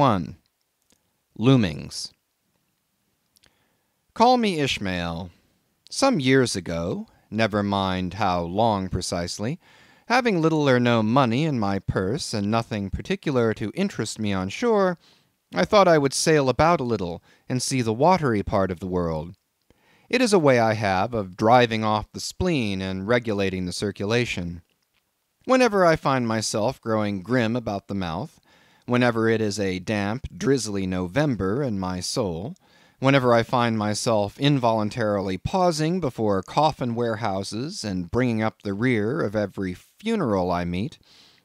1. Loomings. Call me Ishmael. Some years ago, never mind how long precisely, having little or no money in my purse and nothing particular to interest me on shore, I thought I would sail about a little and see the watery part of the world. It is a way I have of driving off the spleen and regulating the circulation. Whenever I find myself growing grim about the mouth, whenever it is a damp, drizzly November in my soul, whenever I find myself involuntarily pausing before coffin warehouses and bringing up the rear of every funeral I meet,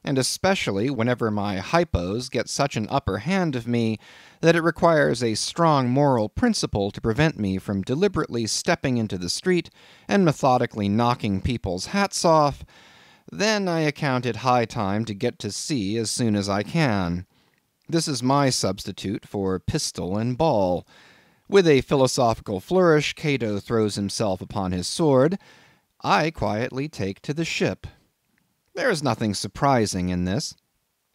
and especially whenever my hypos get such an upper hand of me that it requires a strong moral principle to prevent me from deliberately stepping into the street and methodically knocking people's hats off, then I account it high time to get to sea as soon as I can. This is my substitute for pistol and ball. With a philosophical flourish, Cato throws himself upon his sword. I quietly take to the ship. There is nothing surprising in this.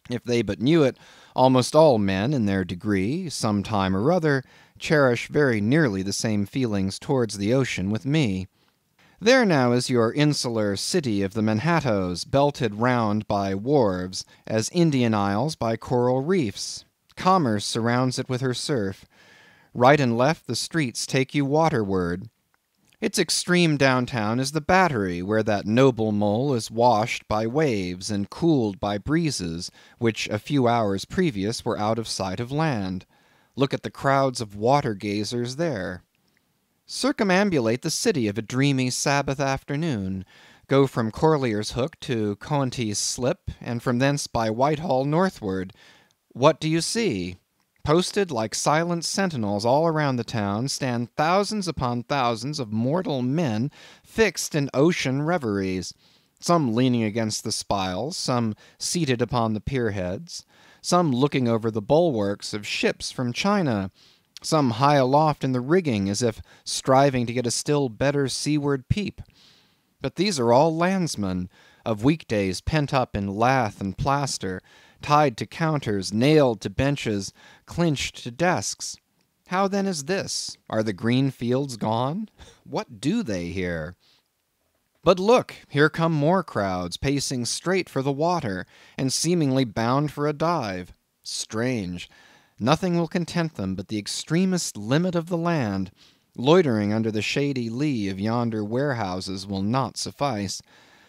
If they but knew it, almost all men in their degree, some time or other, cherish very nearly the same feelings towards the ocean with me. There now is your insular city of the Manhattoes, belted round by wharves, as Indian Isles by coral reefs. Commerce surrounds it with her surf. Right and left the streets take you waterward. Its extreme downtown is the Battery, where that noble mole is washed by waves and cooled by breezes, which a few hours previous were out of sight of land. Look at the crowds of water-gazers there. Circumambulate the city of a dreamy Sabbath afternoon. Go from Corlear's Hook to Coenties Slip, and from thence by Whitehall northward. What do you see? Posted like silent sentinels all around the town stand thousands upon thousands of mortal men fixed in ocean reveries, some leaning against the spiles, some seated upon the pierheads, some looking over the bulwarks of ships from China, some high aloft in the rigging as if striving to get a still better seaward peep. But these are all landsmen, of weekdays pent up in lath and plaster, tied to counters, nailed to benches, clinched to desks. How then is this? Are the green fields gone? What do they here? But look, here come more crowds, pacing straight for the water, and seemingly bound for a dive. Strange. Nothing will content them but the extremest limit of the land. Loitering under the shady lee of yonder warehouses will not suffice.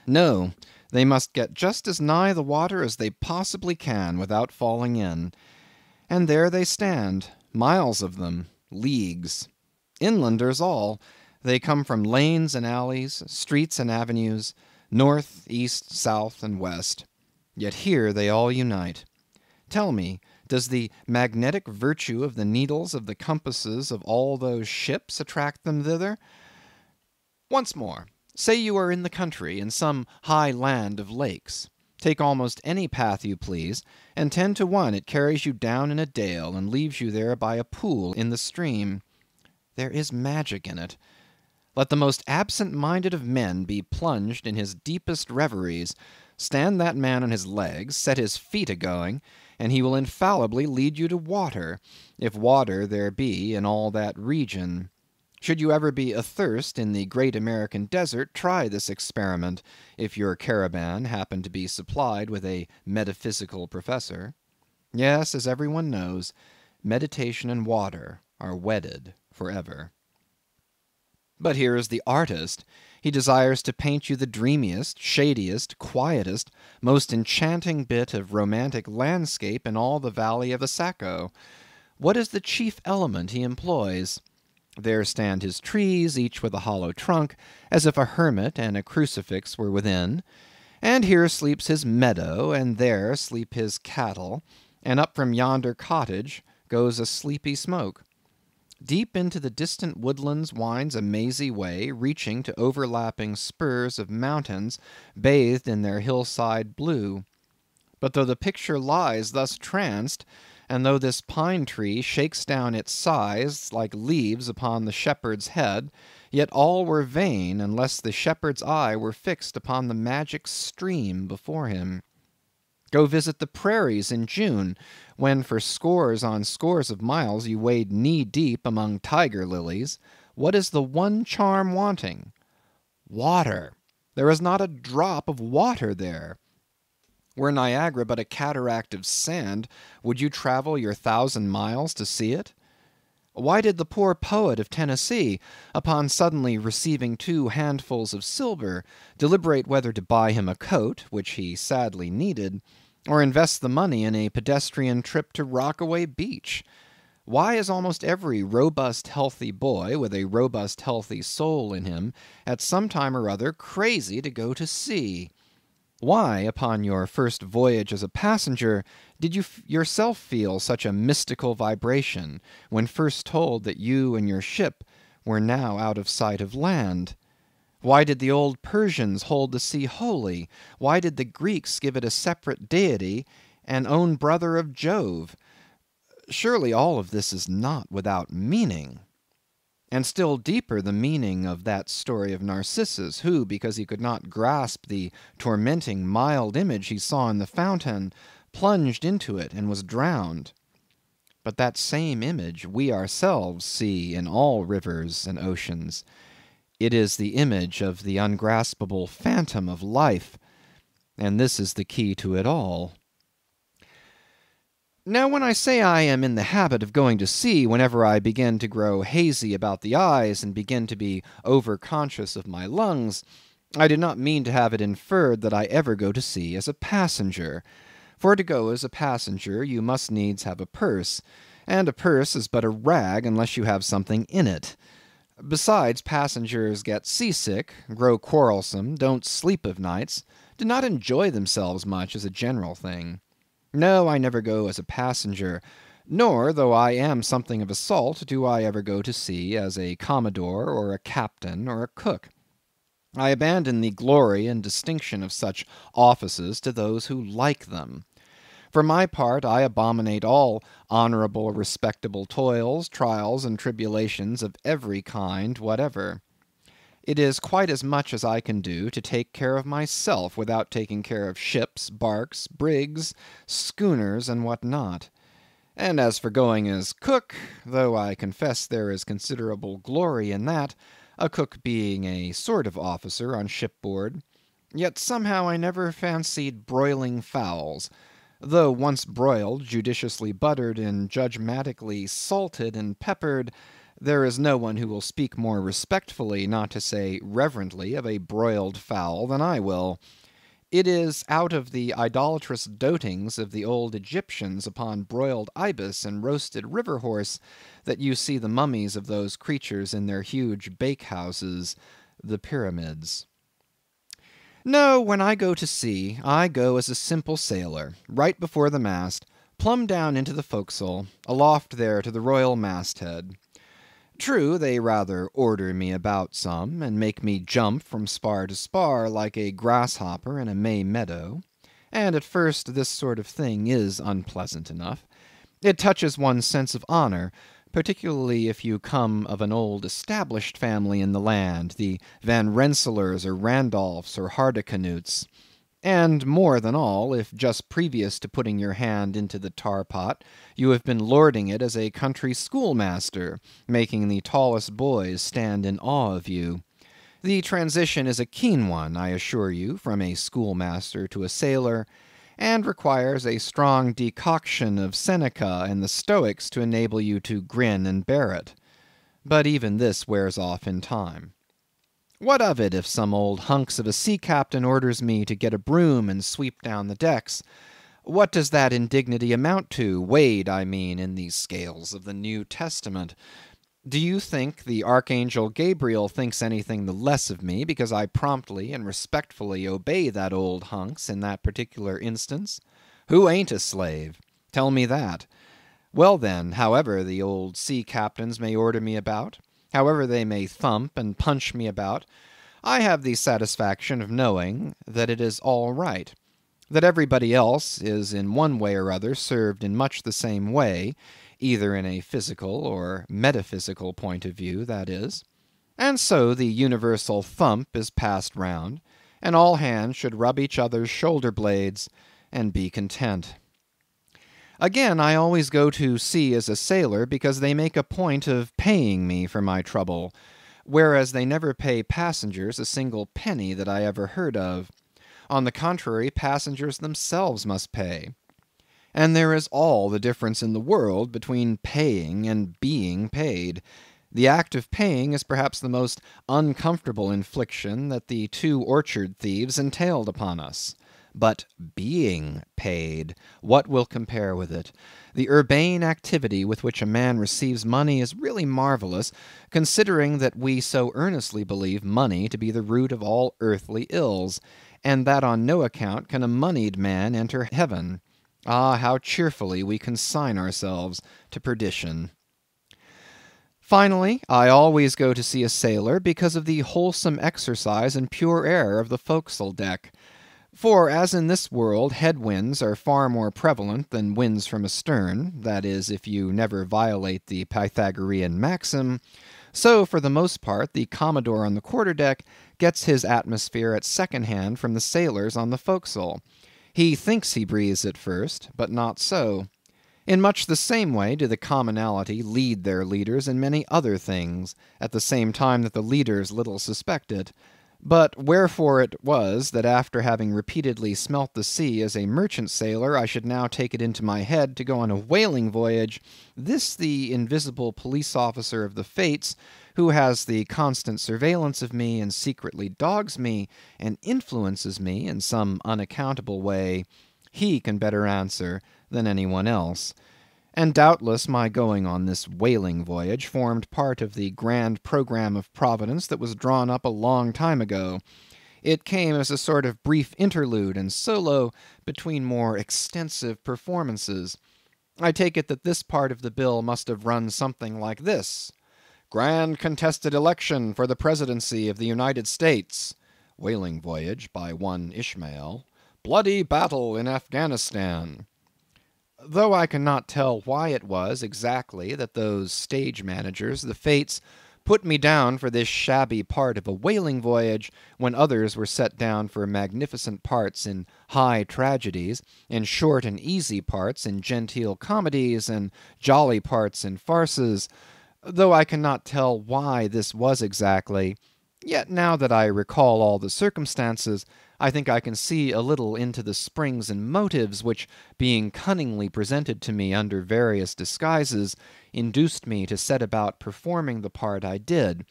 No, they must get just as nigh the water as they possibly can without falling in. And there they stand, miles of them, leagues. Inlanders all, they come from lanes and alleys, streets and avenues, north, east, south, and west. Yet here they all unite. Tell me, does the magnetic virtue of the needles of the compasses of all those ships attract them thither? Once more. Say you are in the country, in some high land of lakes. Take almost any path you please, and 10 to 1 it carries you down in a dale and leaves you there by a pool in the stream. There is magic in it. Let the most absent-minded of men be plunged in his deepest reveries. Stand that man on his legs, set his feet a-going, and he will infallibly lead you to water, if water there be in all that region. Should you ever be athirst in the great American desert, try this experiment, if your caravan happen to be supplied with a metaphysical professor. Yes, as everyone knows, meditation and water are wedded forever. But here is the artist. He desires to paint you the dreamiest, shadiest, quietest, most enchanting bit of romantic landscape in all the valley of Asaco. What is the chief element he employs? There stand his trees, each with a hollow trunk, as if a hermit and a crucifix were within. And here sleeps his meadow, and there sleep his cattle, and up from yonder cottage goes a sleepy smoke. Deep into the distant woodlands winds a mazy way, reaching to overlapping spurs of mountains bathed in their hillside blue. But though the picture lies thus tranced, and though this pine tree shakes down its sighs like leaves upon the shepherd's head, yet all were vain unless the shepherd's eye were fixed upon the magic stream before him. Go visit the prairies in June, when for scores on scores of miles you wade knee-deep among tiger lilies. What is the one charm wanting? Water. There is not a drop of water there. Were Niagara but a cataract of sand, would you travel your 1,000 miles to see it? Why did the poor poet of Tennessee, upon suddenly receiving 2 handfuls of silver, deliberate whether to buy him a coat, which he sadly needed, or invest the money in a pedestrian trip to Rockaway Beach? Why is almost every robust, healthy boy with a robust, healthy soul in him at some time or other crazy to go to sea? Why, upon your first voyage as a passenger, did you yourself feel such a mystical vibration when first told that you and your ship were now out of sight of land? Why did the old Persians hold the sea holy? Why did the Greeks give it a separate deity and own brother of Jove? Surely all of this is not without meaning. And still deeper the meaning of that story of Narcissus, who, because he could not grasp the tormenting mild image he saw in the fountain, plunged into it and was drowned. But that same image we ourselves see in all rivers and oceans. It is the image of the ungraspable phantom of life, and this is the key to it all. Now, when I say I am in the habit of going to sea whenever I begin to grow hazy about the eyes and begin to be overconscious of my lungs, I do not mean to have it inferred that I ever go to sea as a passenger. For to go as a passenger you must needs have a purse, and a purse is but a rag unless you have something in it. Besides, passengers get seasick, grow quarrelsome, don't sleep of nights, do not enjoy themselves much as a general thing. No, I never go as a passenger, nor, though I am something of a salt, do I ever go to sea as a commodore or a captain or a cook. I abandon the glory and distinction of such offices to those who like them. For my part, I abominate all honorable, respectable toils, trials, and tribulations of every kind whatever. It is quite as much as I can do to take care of myself without taking care of ships, barks, brigs, schooners, and what not. And as for going as cook, though I confess there is considerable glory in that, a cook being a sort of officer on shipboard, yet somehow I never fancied broiling fowls, though once broiled, judiciously buttered, and judgmatically salted and peppered, there is no one who will speak more respectfully, not to say reverently, of a broiled fowl than I will. It is out of the idolatrous dotings of the old Egyptians upon broiled ibis and roasted river horse that you see the mummies of those creatures in their huge bakehouses, the pyramids. No, when I go to sea, I go as a simple sailor, right before the mast, plumb down into the forecastle, aloft there to the royal masthead. True, they rather order me about some, and make me jump from spar to spar like a grasshopper in a May meadow, and at first this sort of thing is unpleasant enough. It touches one's sense of honor, particularly if you come of an old established family in the land, the Van Rensselaers or Randolphs or Hardicanutes, and more than all, if just previous to putting your hand into the tar-pot, you have been lording it as a country schoolmaster, making the tallest boys stand in awe of you. The transition is a keen one, I assure you, from a schoolmaster to a sailor, and requires a strong decoction of Seneca and the Stoics to enable you to grin and bear it. But even this wears off in time. What of it if some old hunks of a sea captain orders me to get a broom and sweep down the decks? What does that indignity amount to, weighed, I mean, in these scales of the New Testament? Do you think the Archangel Gabriel thinks anything the less of me because I promptly and respectfully obey that old hunks in that particular instance? Who ain't a slave? Tell me that. Well then, however the old sea captains may order me about, however they may thump and punch me about, I have the satisfaction of knowing that it is all right, that everybody else is in one way or other served in much the same way, either in a physical or metaphysical point of view, that is. And so the universal thump is passed round, and all hands should rub each other's shoulder blades, and be content. Again, I always go to sea as a sailor because they make a point of paying me for my trouble, whereas they never pay passengers a single penny that I ever heard of. On the contrary, passengers themselves must pay. And there is all the difference in the world between paying and being paid. The act of paying is perhaps the most uncomfortable infliction that the two orchard thieves entailed upon us. But being paid, what will compare with it? The urbane activity with which a man receives money is really marvelous, considering that we so earnestly believe money to be the root of all earthly ills, and that on no account can a moneyed man enter heaven. Ah, how cheerfully we consign ourselves to perdition. Finally, I always go to see a sailor because of the wholesome exercise and pure air of the forecastle deck. For as in this world head winds are far more prevalent than winds from astern, that is, if you never violate the Pythagorean maxim, so for the most part the commodore on the quarterdeck gets his atmosphere at second hand from the sailors on the forecastle. He thinks he breathes it first, but not so. In much the same way do the commonalty lead their leaders in many other things, at the same time that the leaders little suspect it. But wherefore it was that after having repeatedly smelt the sea as a merchant sailor, I should now take it into my head to go on a whaling voyage, this the invisible police officer of the fates, who has the constant surveillance of me and secretly dogs me and influences me in some unaccountable way, he can better answer than anyone else. And doubtless my going on this whaling voyage formed part of the grand program of Providence that was drawn up a long time ago. It came as a sort of brief interlude and solo between more extensive performances. I take it that this part of the bill must have run something like this. Grand contested election for the presidency of the United States. Whaling voyage by one Ishmael. Bloody battle in Afghanistan. Though I cannot tell why it was exactly that those stage managers, the fates, put me down for this shabby part of a whaling voyage when others were set down for magnificent parts in high tragedies, and short and easy parts in genteel comedies, and jolly parts in farces, though I cannot tell why this was exactly, yet now that I recall all the circumstances, I think I can see a little into the springs and motives which, being cunningly presented to me under various disguises, induced me to set about performing the part I did,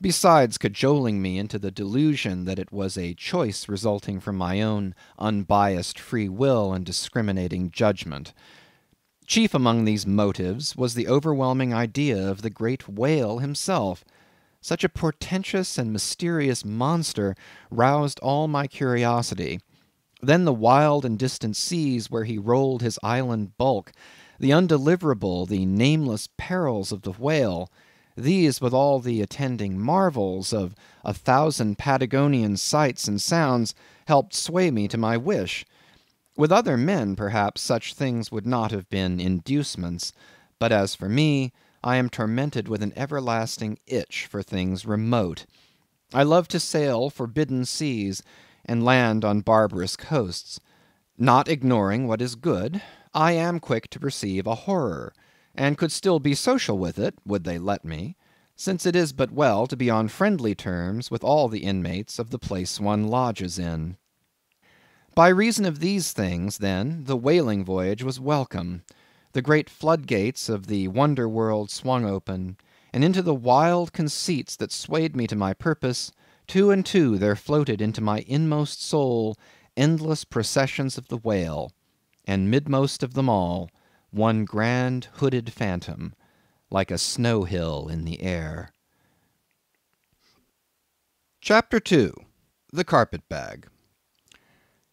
besides cajoling me into the delusion that it was a choice resulting from my own unbiased free will and discriminating judgment. Chief among these motives was the overwhelming idea of the great whale himself. Such a portentous and mysterious monster roused all my curiosity. Then the wild and distant seas where he rolled his island bulk, the undeliverable, the nameless perils of the whale, these with all the attending marvels of 1,000 Patagonian sights and sounds helped sway me to my wish. With other men, perhaps, such things would not have been inducements, but as for me, I am tormented with an everlasting itch for things remote. I love to sail forbidden seas and land on barbarous coasts. Not ignoring what is good, I am quick to perceive a horror, and could still be social with it, would they let me, since it is but well to be on friendly terms with all the inmates of the place one lodges in. By reason of these things, then, the whaling voyage was welcome. The great floodgates of the wonder-world swung open, and into the wild conceits that swayed me to my purpose, two and two there floated into my inmost soul endless processions of the whale, and midmost of them all, one grand hooded phantom, like a snow-hill in the air. Chapter 2. The Carpet Bag.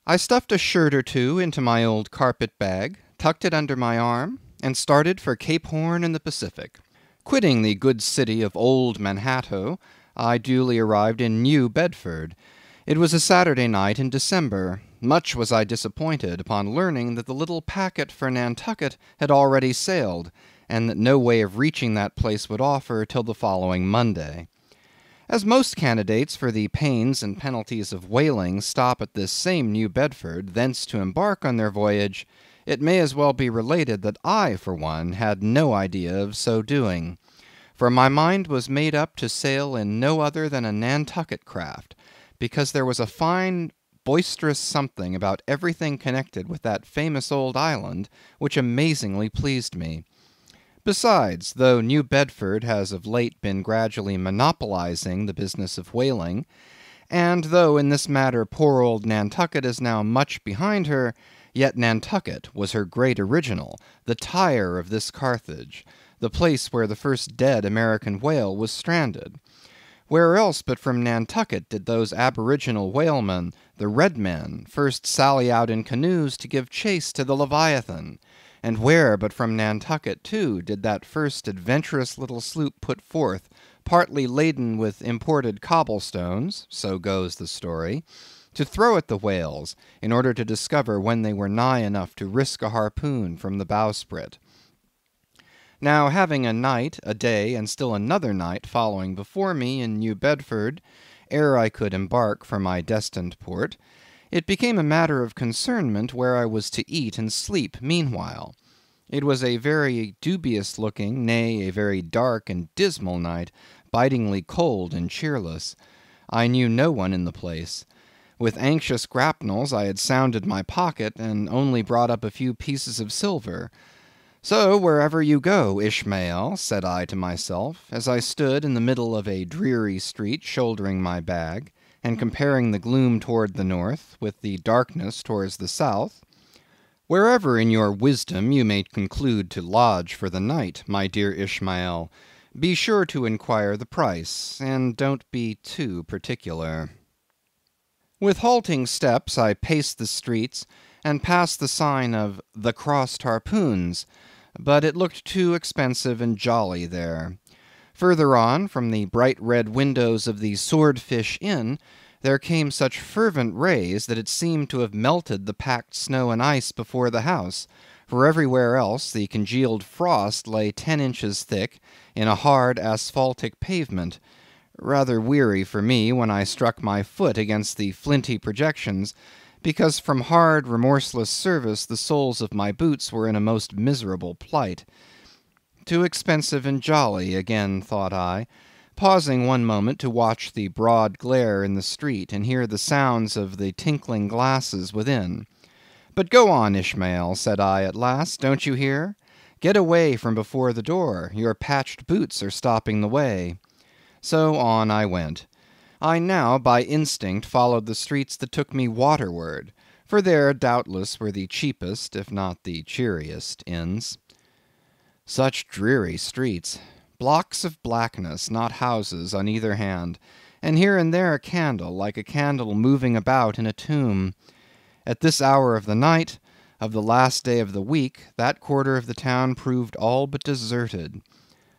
I stuffed a shirt or two into my old carpet bag, tucked it under my arm, and started for Cape Horn and the Pacific. Quitting the good city of Old Manhattan, I duly arrived in New Bedford. It was a Saturday night in December. Much was I disappointed upon learning that the little packet for Nantucket had already sailed, and that no way of reaching that place would offer till the following Monday. As most candidates for the pains and penalties of whaling stop at this same New Bedford, thence to embark on their voyage, it may as well be related that I, for one, had no idea of so doing. For my mind was made up to sail in no other than a Nantucket craft, because there was a fine, boisterous something about everything connected with that famous old island which amazingly pleased me. Besides, though New Bedford has of late been gradually monopolizing the business of whaling, and though in this matter poor old Nantucket is now much behind her, yet Nantucket was her great original, the Tyre of this Carthage, the place where the first dead American whale was stranded. Where else but from Nantucket did those aboriginal whalemen, the red men, first sally out in canoes to give chase to the Leviathan? And where but from Nantucket, too, did that first adventurous little sloop put forth, partly laden with imported cobblestones, so goes the story, to throw at the whales, in order to discover when they were nigh enough to risk a harpoon from the bowsprit. Now, having a night, a day, and still another night following before me in New Bedford, ere I could embark for my destined port, it became a matter of concernment where I was to eat and sleep meanwhile. It was a very dubious-looking, nay, a very dark and dismal night, bitingly cold and cheerless. I knew no one in the place. With anxious grapnels I had sounded my pocket, and only brought up a few pieces of silver. So, wherever you go, Ishmael, said I to myself, as I stood in the middle of a dreary street shouldering my bag, and comparing the gloom toward the north with the darkness towards the south, wherever in your wisdom you may conclude to lodge for the night, my dear Ishmael, be sure to inquire the price, and don't be too particular. With halting steps I paced the streets, and passed the sign of The Crossed Harpoons, but it looked too expensive and jolly there. Further on, from the bright red windows of the Swordfish Inn, there came such fervent rays that it seemed to have melted the packed snow and ice before the house, for everywhere else the congealed frost lay 10 inches thick in a hard asphaltic pavement, rather weary for me when I struck my foot against the flinty projections, because from hard, remorseless service the soles of my boots were in a most miserable plight. Too expensive and jolly, again thought I, pausing one moment to watch the broad glare in the street and hear the sounds of the tinkling glasses within. But go on, Ishmael, said I at last, don't you hear? Get away from before the door, your patched boots are stopping the way. So on I went. I now, by instinct, followed the streets that took me waterward, for there, doubtless, were the cheapest, if not the cheeriest, inns. Such dreary streets, blocks of blackness, not houses, on either hand, and here and there a candle, like a candle moving about in a tomb. At this hour of the night, of the last day of the week, that quarter of the town proved all but deserted.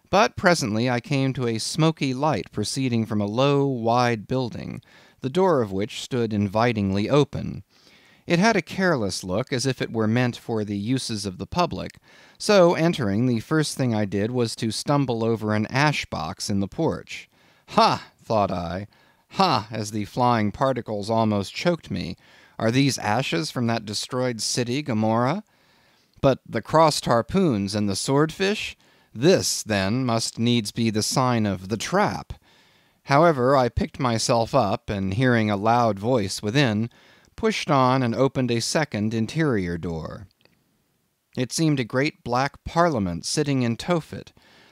But presently I came to a smoky light proceeding from a low, wide building, the door of which stood invitingly open. It had a careless look, as if it were meant for the uses of the public, so, entering, the first thing I did was to stumble over an ash-box in the porch. Ha! thought I. Ha! as the flying particles almost choked me. Are these ashes from that destroyed city, Gomorrah? But the crossed harpoons and the swordfish? This, then, must needs be the sign of the trap. However, I picked myself up, and hearing a loud voice within, pushed on and opened a second interior door. It seemed a great black parliament sitting in Tophet.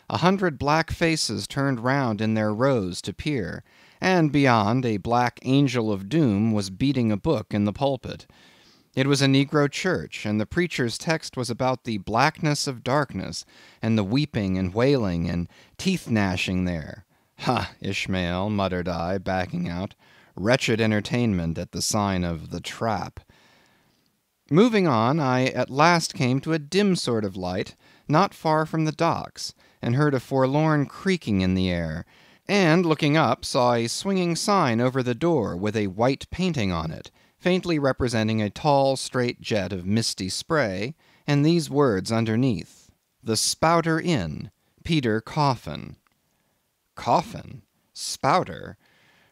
100 black faces turned round in their rows to peer, and beyond, a black angel of doom was beating a book in the pulpit. It was a Negro church, and the preacher's text was about the blackness of darkness, and the weeping and wailing and teeth-gnashing there. Ha, Ishmael, muttered I, backing out. Wretched entertainment at the sign of the trap. Moving on, I at last came to a dim sort of light, not far from the docks, and heard a forlorn creaking in the air, and, looking up, saw a swinging sign over the door with a white painting on it, faintly representing a tall, straight jet of misty spray, and these words underneath, The Spouter Inn, Peter Coffin. Coffin? Spouter.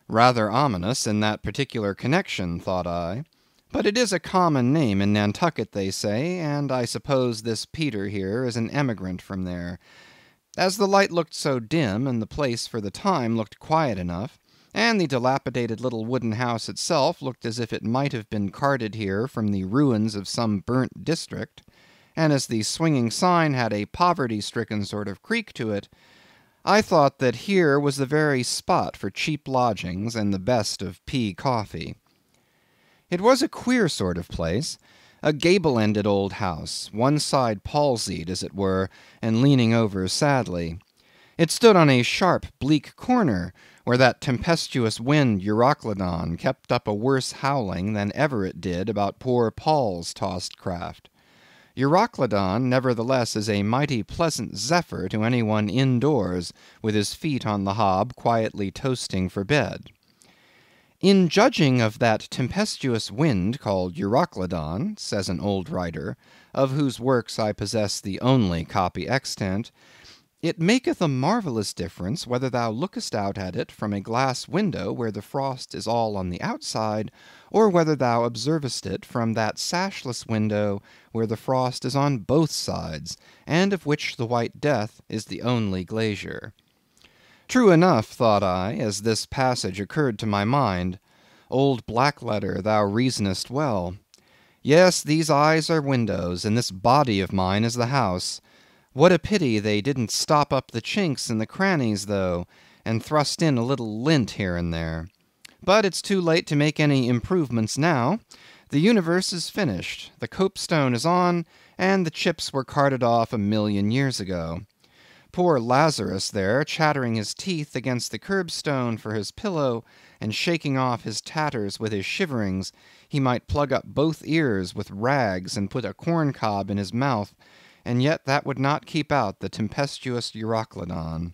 Rather ominous in that particular connection, thought I. But it is a common name in Nantucket, they say, and I suppose this Peter here is an emigrant from there. As the light looked so dim, and the place for the time looked quiet enough, and the dilapidated little wooden house itself looked as if it might have been carted here from the ruins of some burnt district, and as the swinging sign had a poverty-stricken sort of creak to it, I thought that here was the very spot for cheap lodgings and the best of pea coffee. It was a queer sort of place, a gable-ended old house, one side palsied, as it were, and leaning over sadly. It stood on a sharp, bleak corner, where that tempestuous wind Euroclydon kept up a worse howling than ever it did about poor Paul's tossed craft. Euroclydon, nevertheless, is a mighty pleasant zephyr to anyone indoors, with his feet on the hob quietly toasting for bed. In judging of that tempestuous wind called Euroclydon, says an old writer, of whose works I possess the only copy extant, it maketh a marvellous difference whether thou lookest out at it from a glass window where the frost is all on the outside, or whether thou observest it from that sashless window where the frost is on both sides, and of which the White Death is the only glazier. True enough, thought I, as this passage occurred to my mind. Old Blackletter, thou reasonest well. Yes, these eyes are windows, and this body of mine is the house. What a pity they didn't stop up the chinks and the crannies, though, and thrust in a little lint here and there. But it's too late to make any improvements now. The universe is finished, the copestone is on, and the chips were carted off 1,000,000 years ago. Poor Lazarus there, chattering his teeth against the curbstone for his pillow, and shaking off his tatters with his shiverings, he might plug up both ears with rags and put a corn-cob in his mouth, and yet that would not keep out the tempestuous Euroclydon.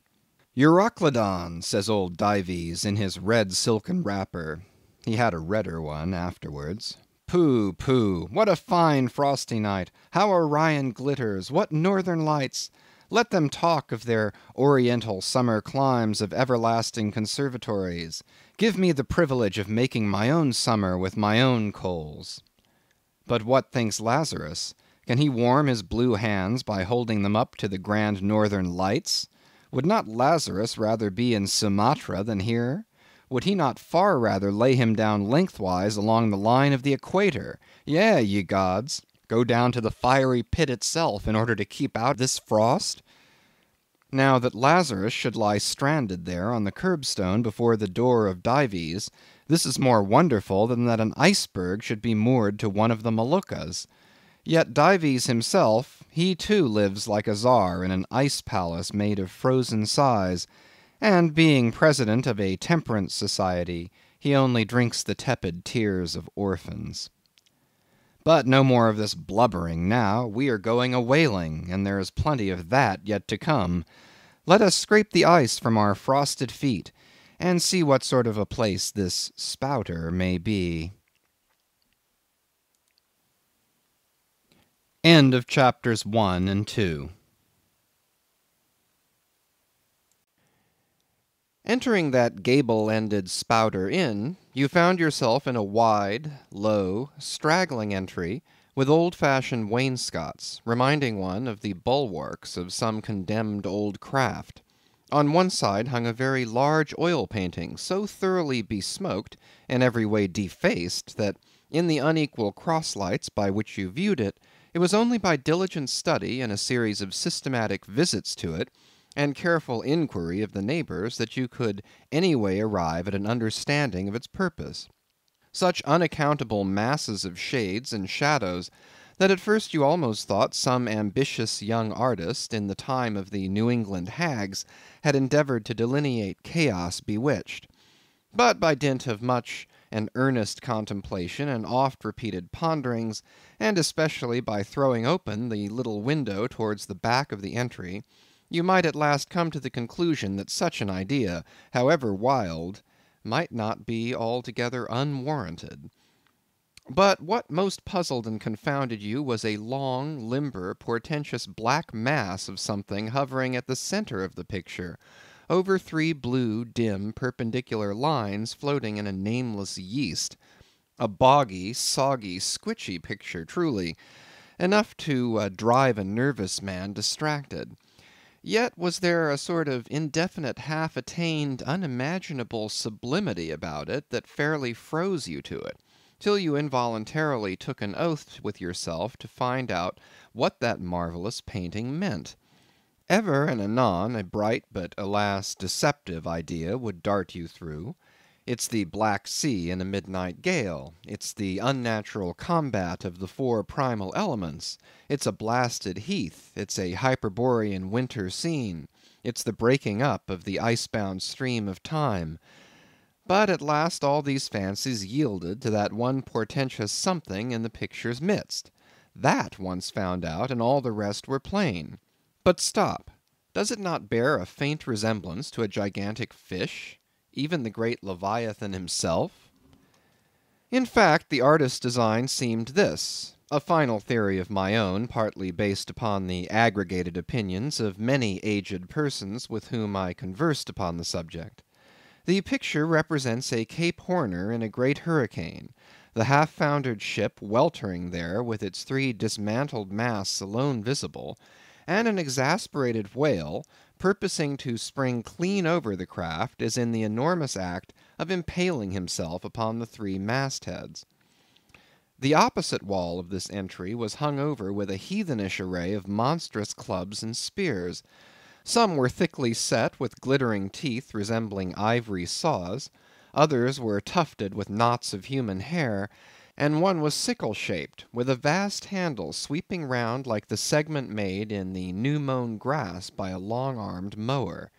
Euroclydon, says old Dives in his red silken wrapper. He had a redder one afterwards. Pooh, pooh, what a fine frosty night! How Orion glitters! What northern lights! Let them talk of their oriental summer climes of everlasting conservatories. Give me the privilege of making my own summer with my own coals. But what thinks Lazarus? Can he warm his blue hands by holding them up to the grand northern lights? Would not Lazarus rather be in Sumatra than here? Would he not far rather lay him down lengthwise along the line of the equator? Yea, ye gods! Go down to the fiery pit itself in order to keep out this frost? Now that Lazarus should lie stranded there on the curbstone before the door of Dives, this is more wonderful than that an iceberg should be moored to one of the Moluccas. Yet Dives himself, he too lives like a czar in an ice palace made of frozen sighs, and being president of a temperance society, he only drinks the tepid tears of orphans. But no more of this blubbering now. We are going a-whaling, and there is plenty of that yet to come. Let us scrape the ice from our frosted feet, and see what sort of a place this Spouter may be. End of chapters 1 and 2. Entering that gable-ended Spouter Inn, you found yourself in a wide, low, straggling entry with old-fashioned wainscots, reminding one of the bulwarks of some condemned old craft. On one side hung a very large oil painting, so thoroughly besmoked and every way defaced that, in the unequal cross-lights by which you viewed it, it was only by diligent study and a series of systematic visits to it and careful inquiry of the neighbors that you could anyway arrive at an understanding of its purpose. Such unaccountable masses of shades and shadows that at first you almost thought some ambitious young artist in the time of the New England hags had endeavored to delineate chaos bewitched. But by dint of much and earnest contemplation and oft-repeated ponderings, and especially by throwing open the little window towards the back of the entry, you might at last come to the conclusion that such an idea, however wild, might not be altogether unwarranted. But what most puzzled and confounded you was a long, limber, portentous black mass of something hovering at the center of the picture, over three blue, dim, perpendicular lines floating in a nameless yeast. A boggy, soggy, squitchy picture, truly, enough to drive a nervous man distracted. Yet was there a sort of indefinite, half-attained, unimaginable sublimity about it that fairly froze you to it, till you involuntarily took an oath with yourself to find out what that marvellous painting meant. Ever and anon a bright but, alas, deceptive idea would dart you through. It's the Black Sea in a midnight gale. It's the unnatural combat of the four primal elements. It's a blasted heath. It's a Hyperborean winter scene. It's the breaking up of the ice-bound stream of time. But at last all these fancies yielded to that one portentous something in the picture's midst. That once found out, and all the rest were plain. But stop. Does it not bear a faint resemblance to a gigantic fish? Even the great Leviathan himself? In fact, the artist's design seemed this, a final theory of my own, partly based upon the aggregated opinions of many aged persons with whom I conversed upon the subject. The picture represents a Cape Horner in a great hurricane, the half-foundered ship weltering there with its three dismantled masts alone visible, and an exasperated whale, purposing to spring clean over the craft, is in the enormous act of impaling himself upon the three mastheads. The opposite wall of this entry was hung over with a heathenish array of monstrous clubs and spears. Some were thickly set with glittering teeth resembling ivory saws, others were tufted with knots of human hair, and one was sickle-shaped, with a vast handle sweeping round like the segment made in the new-mown grass by a long-armed mower.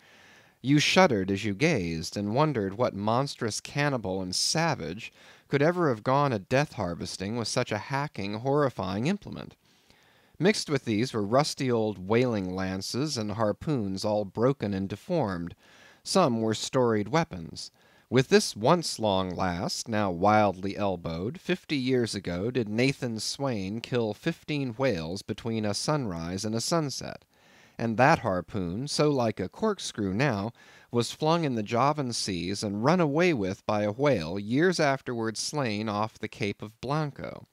You shuddered as you gazed, and wondered what monstrous cannibal and savage could ever have gone a death-harvesting with such a hacking, horrifying implement. Mixed with these were rusty old whaling lances and harpoons all broken and deformed. Some were storied weapons. With this once long last, now wildly elbowed, 50 years ago did Nathan Swain kill 15 whales between a sunrise and a sunset, and that harpoon, so like a corkscrew now, was flung in the Javan seas and run away with by a whale years afterwards slain off the Cape of Blanco.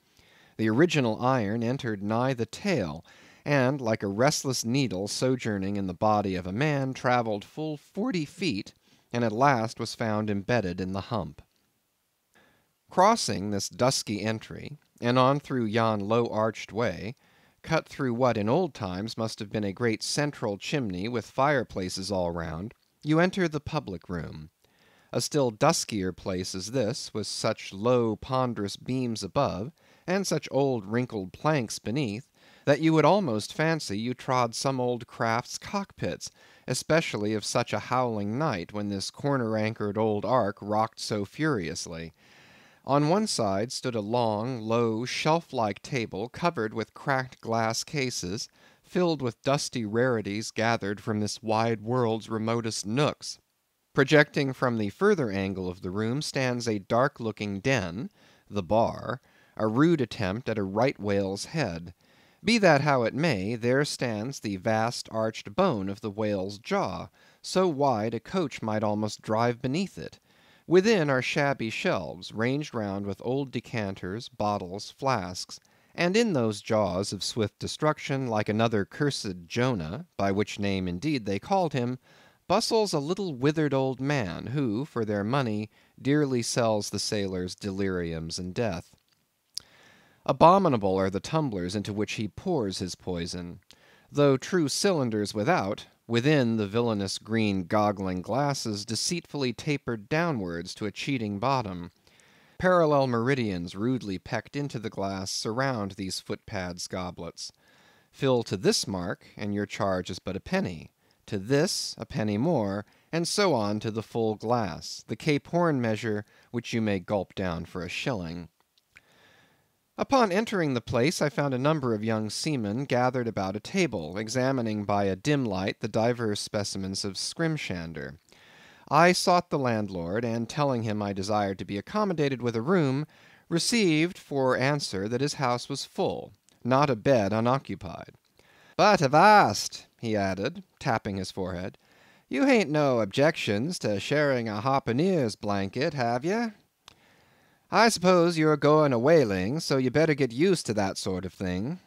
The original iron entered nigh the tail, and, like a restless needle sojourning in the body of a man, travelled full 40 feet, and at last was found embedded in the hump. Crossing this dusky entry, and on through yon low-arched way, cut through what in old times must have been a great central chimney with fireplaces all round, you enter the public room. A still duskier place is this, with such low, ponderous beams above, and such old, wrinkled planks beneath, that you would almost fancy you trod some old craft's cockpits, especially of such a howling night when this corner-anchored old ark rocked so furiously. On one side stood a long, low, shelf-like table covered with cracked glass cases, filled with dusty rarities gathered from this wide world's remotest nooks. Projecting from the further angle of the room stands a dark-looking den, the bar, a rude attempt at a right whale's head. Be that how it may, there stands the vast arched bone of the whale's jaw, so wide a coach might almost drive beneath it. Within are shabby shelves, ranged round with old decanters, bottles, flasks, and in those jaws of swift destruction, like another cursed Jonah, by which name indeed they called him, bustles a little withered old man, who, for their money, dearly sells the sailors deliriums and death. Abominable are the tumblers into which he pours his poison. Though true cylinders without, within the villainous green goggling glasses deceitfully tapered downwards to a cheating bottom. Parallel meridians rudely pecked into the glass surround these footpads goblets. Fill to this mark, and your charge is but a penny. To this, a penny more, and so on to the full glass, the Cape Horn measure, which you may gulp down for a shilling. Upon entering the place, I found a number of young seamen gathered about a table, examining by a dim light the divers specimens of scrimshander. I sought the landlord, and telling him I desired to be accommodated with a room, received for answer that his house was full, not a bed unoccupied. "But avast," he added, tapping his forehead, You hain't no objections to sharing a harpooneer's blanket, have you? I suppose you're going a whaling, so you better get used to that sort of thing."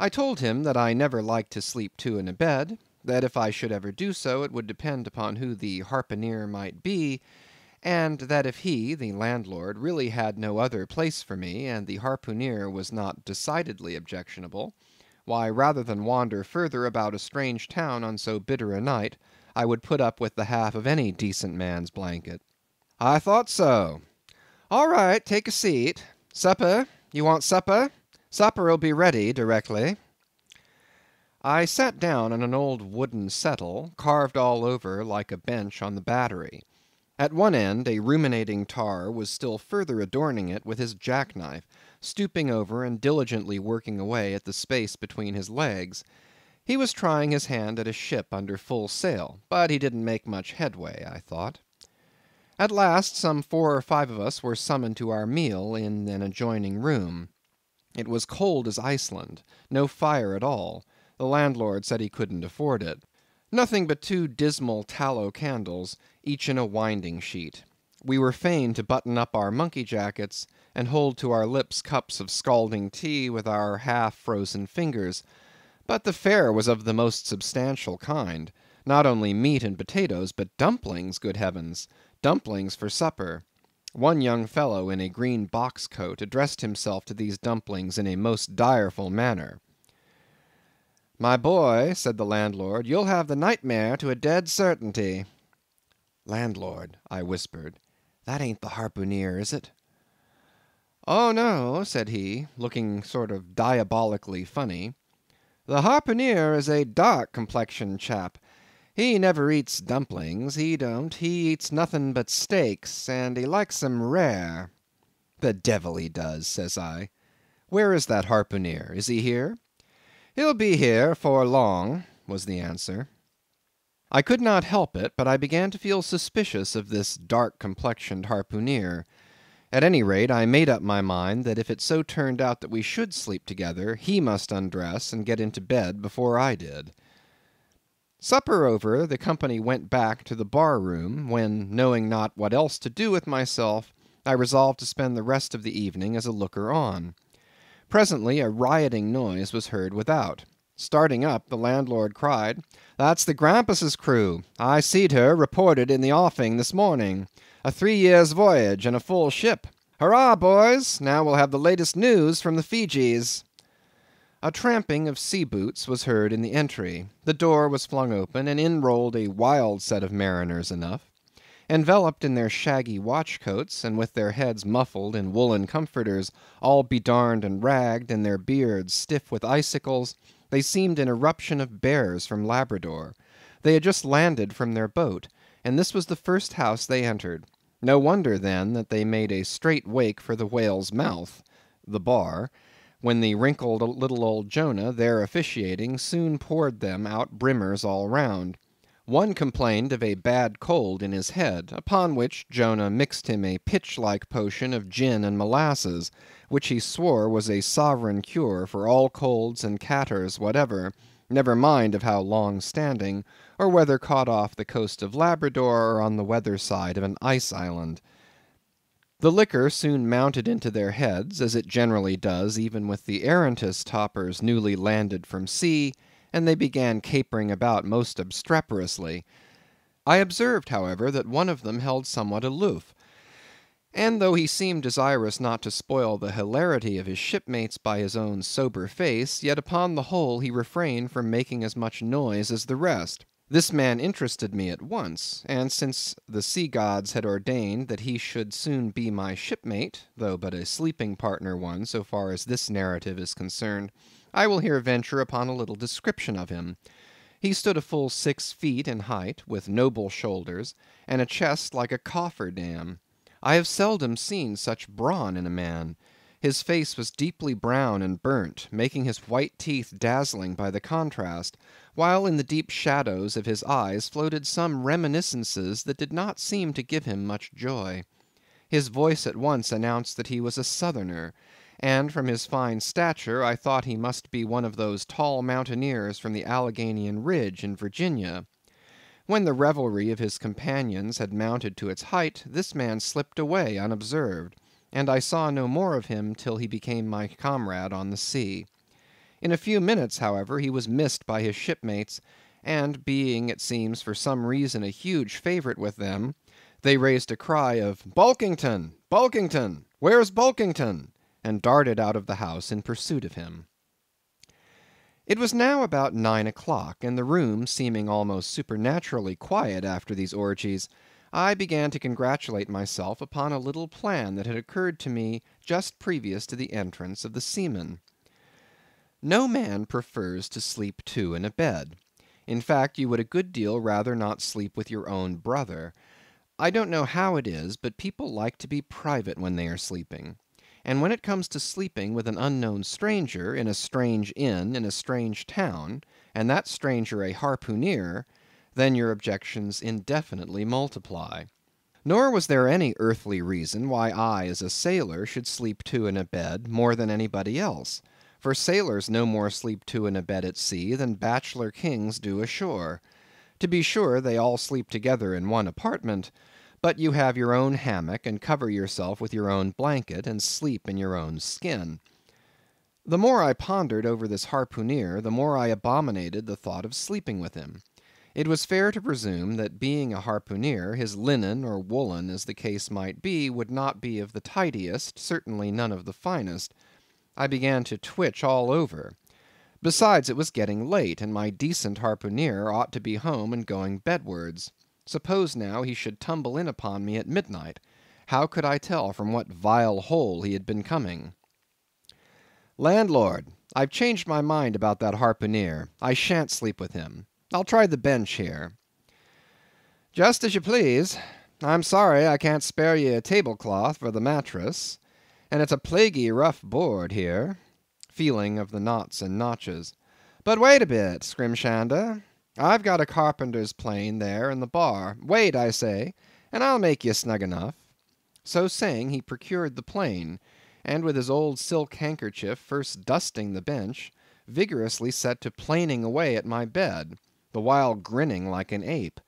I told him that I never liked to sleep two in a bed, that if I should ever do so it would depend upon who the harpooneer might be, and that if he, the landlord, really had no other place for me, and the harpooneer was not decidedly objectionable, why, rather than wander further about a strange town on so bitter a night, I would put up with the half of any decent man's blanket. "I thought so. All right, take a seat. Supper? You want supper? Supper'll be ready directly." I sat down on an old wooden settle, carved all over like a bench on the battery. At one end a ruminating tar was still further adorning it with his jackknife, stooping over and diligently working away at the space between his legs. He was trying his hand at a ship under full sail, but he didn't make much headway, I thought. At last some 4 or 5 of us were summoned to our meal in an adjoining room. It was cold as Iceland, no fire at all. The landlord said he couldn't afford it. Nothing but 2 dismal tallow candles, each in a winding sheet. We were fain to button up our monkey jackets and hold to our lips cups of scalding tea with our half-frozen fingers, but the fare was of the most substantial kind, not only meat and potatoes, but dumplings, good heavens, dumplings for supper. One young fellow in a green box coat addressed himself to these dumplings in a most direful manner. "My boy," said the landlord, "you'll have the nightmare to a dead certainty." "Landlord," I whispered, "that ain't the harpooneer, is it?" "Oh, no," said he, looking sort of diabolically funny. "The harpooneer is a dark-complexioned chap. He never eats dumplings, he don't. He eats nothing but steaks, and he likes 'em rare." "The devil he does," says I. "Where is that harpooneer? Is he here?" "He'll be here 'fore long," was the answer. I could not help it, but I began to feel suspicious of this dark-complexioned harpooneer. At any rate, I made up my mind that if it so turned out that we should sleep together, he must undress and get into bed before I did. Supper over, the company went back to the bar-room, when, knowing not what else to do with myself, I resolved to spend the rest of the evening as a looker-on. Presently a rioting noise was heard without. Starting up, the landlord cried, "That's the Grampus's crew. I seed her reported in the offing this morning. A 3 years' voyage and a full ship. Hurrah, boys! Now we'll have the latest news from the Fijis." A tramping of sea-boots was heard in the entry. The door was flung open, and in rolled a wild set of mariners enough. Enveloped in their shaggy watch-coats, and with their heads muffled in woolen comforters, all bedarned and ragged, and their beards stiff with icicles, they seemed an eruption of bears from Labrador. They had just landed from their boat, and this was the first house they entered. No wonder, then, that they made a straight wake for the whale's mouth, the bar, when the wrinkled little old Jonah, there officiating, soon poured them out brimmers all round. One complained of a bad cold in his head, upon which Jonah mixed him a pitch-like potion of gin and molasses, which he swore was a sovereign cure for all colds and catters whatever, never mind of how long standing, or whether caught off the coast of Labrador or on the weather side of an ice island. The liquor soon mounted into their heads, as it generally does even with the Arentist toppers newly landed from sea, and they began capering about most obstreperously. I observed, however, that one of them held somewhat aloof, and though he seemed desirous not to spoil the hilarity of his shipmates by his own sober face, yet upon the whole he refrained from making as much noise as the rest. This man interested me at once, and since the sea-gods had ordained that he should soon be my shipmate, though but a sleeping partner one so far as this narrative is concerned, I will here venture upon a little description of him. He stood a full 6 feet in height, with noble shoulders, and a chest like a coffer-dam. I have seldom seen such brawn in a man. His face was deeply brown and burnt, making his white teeth dazzling by the contrast, while in the deep shadows of his eyes floated some reminiscences that did not seem to give him much joy. His voice at once announced that he was a southerner, and from his fine stature I thought he must be one of those tall mountaineers from the Alleghenian Ridge in Virginia. When the revelry of his companions had mounted to its height, this man slipped away unobserved, and I saw no more of him till he became my comrade on the sea. In a few minutes, however, he was missed by his shipmates, and being, it seems, for some reason a huge favourite with them, they raised a cry of "Bulkington! Bulkington! Where's Bulkington?" and darted out of the house in pursuit of him. It was now about 9 o'clock, and the room seeming almost supernaturally quiet after these orgies, I began to congratulate myself upon a little plan that had occurred to me just previous to the entrance of the seamen. No man prefers to sleep two in a bed. In fact, you would a good deal rather not sleep with your own brother. I don't know how it is, but people like to be private when they are sleeping. And when it comes to sleeping with an unknown stranger in a strange inn in a strange town, and that stranger a harpooneer, then your objections indefinitely multiply. Nor was there any earthly reason why I, as a sailor, should sleep two in a bed more than anybody else, for sailors no more sleep two in a bed at sea than bachelor kings do ashore. To be sure, they all sleep together in one apartment, but you have your own hammock and cover yourself with your own blanket and sleep in your own skin. The more I pondered over this harpooneer, the more I abominated the thought of sleeping with him. It was fair to presume that being a harpooneer, his linen or woolen, as the case might be, would not be of the tidiest, certainly none of the finest. I began to twitch all over. Besides, it was getting late, and my decent harpooneer ought to be home and going bedwards. Suppose now he should tumble in upon me at midnight. How could I tell from what vile hole he had been coming? "Landlord, I've changed my mind about that harpooneer. I shan't sleep with him. I'll try the bench here." "Just as you please. I'm sorry I can't spare you a tablecloth for the mattress, and it's a plaguey rough board here," feeling of the knots and notches. "But wait a bit, Skrimshanda. I've got a carpenter's plane there in the bar. Wait, I say, and I'll make you snug enough." So saying, he procured the plane, and with his old silk handkerchief first dusting the bench, vigorously set to planing away at my bed, the while grinning like an ape.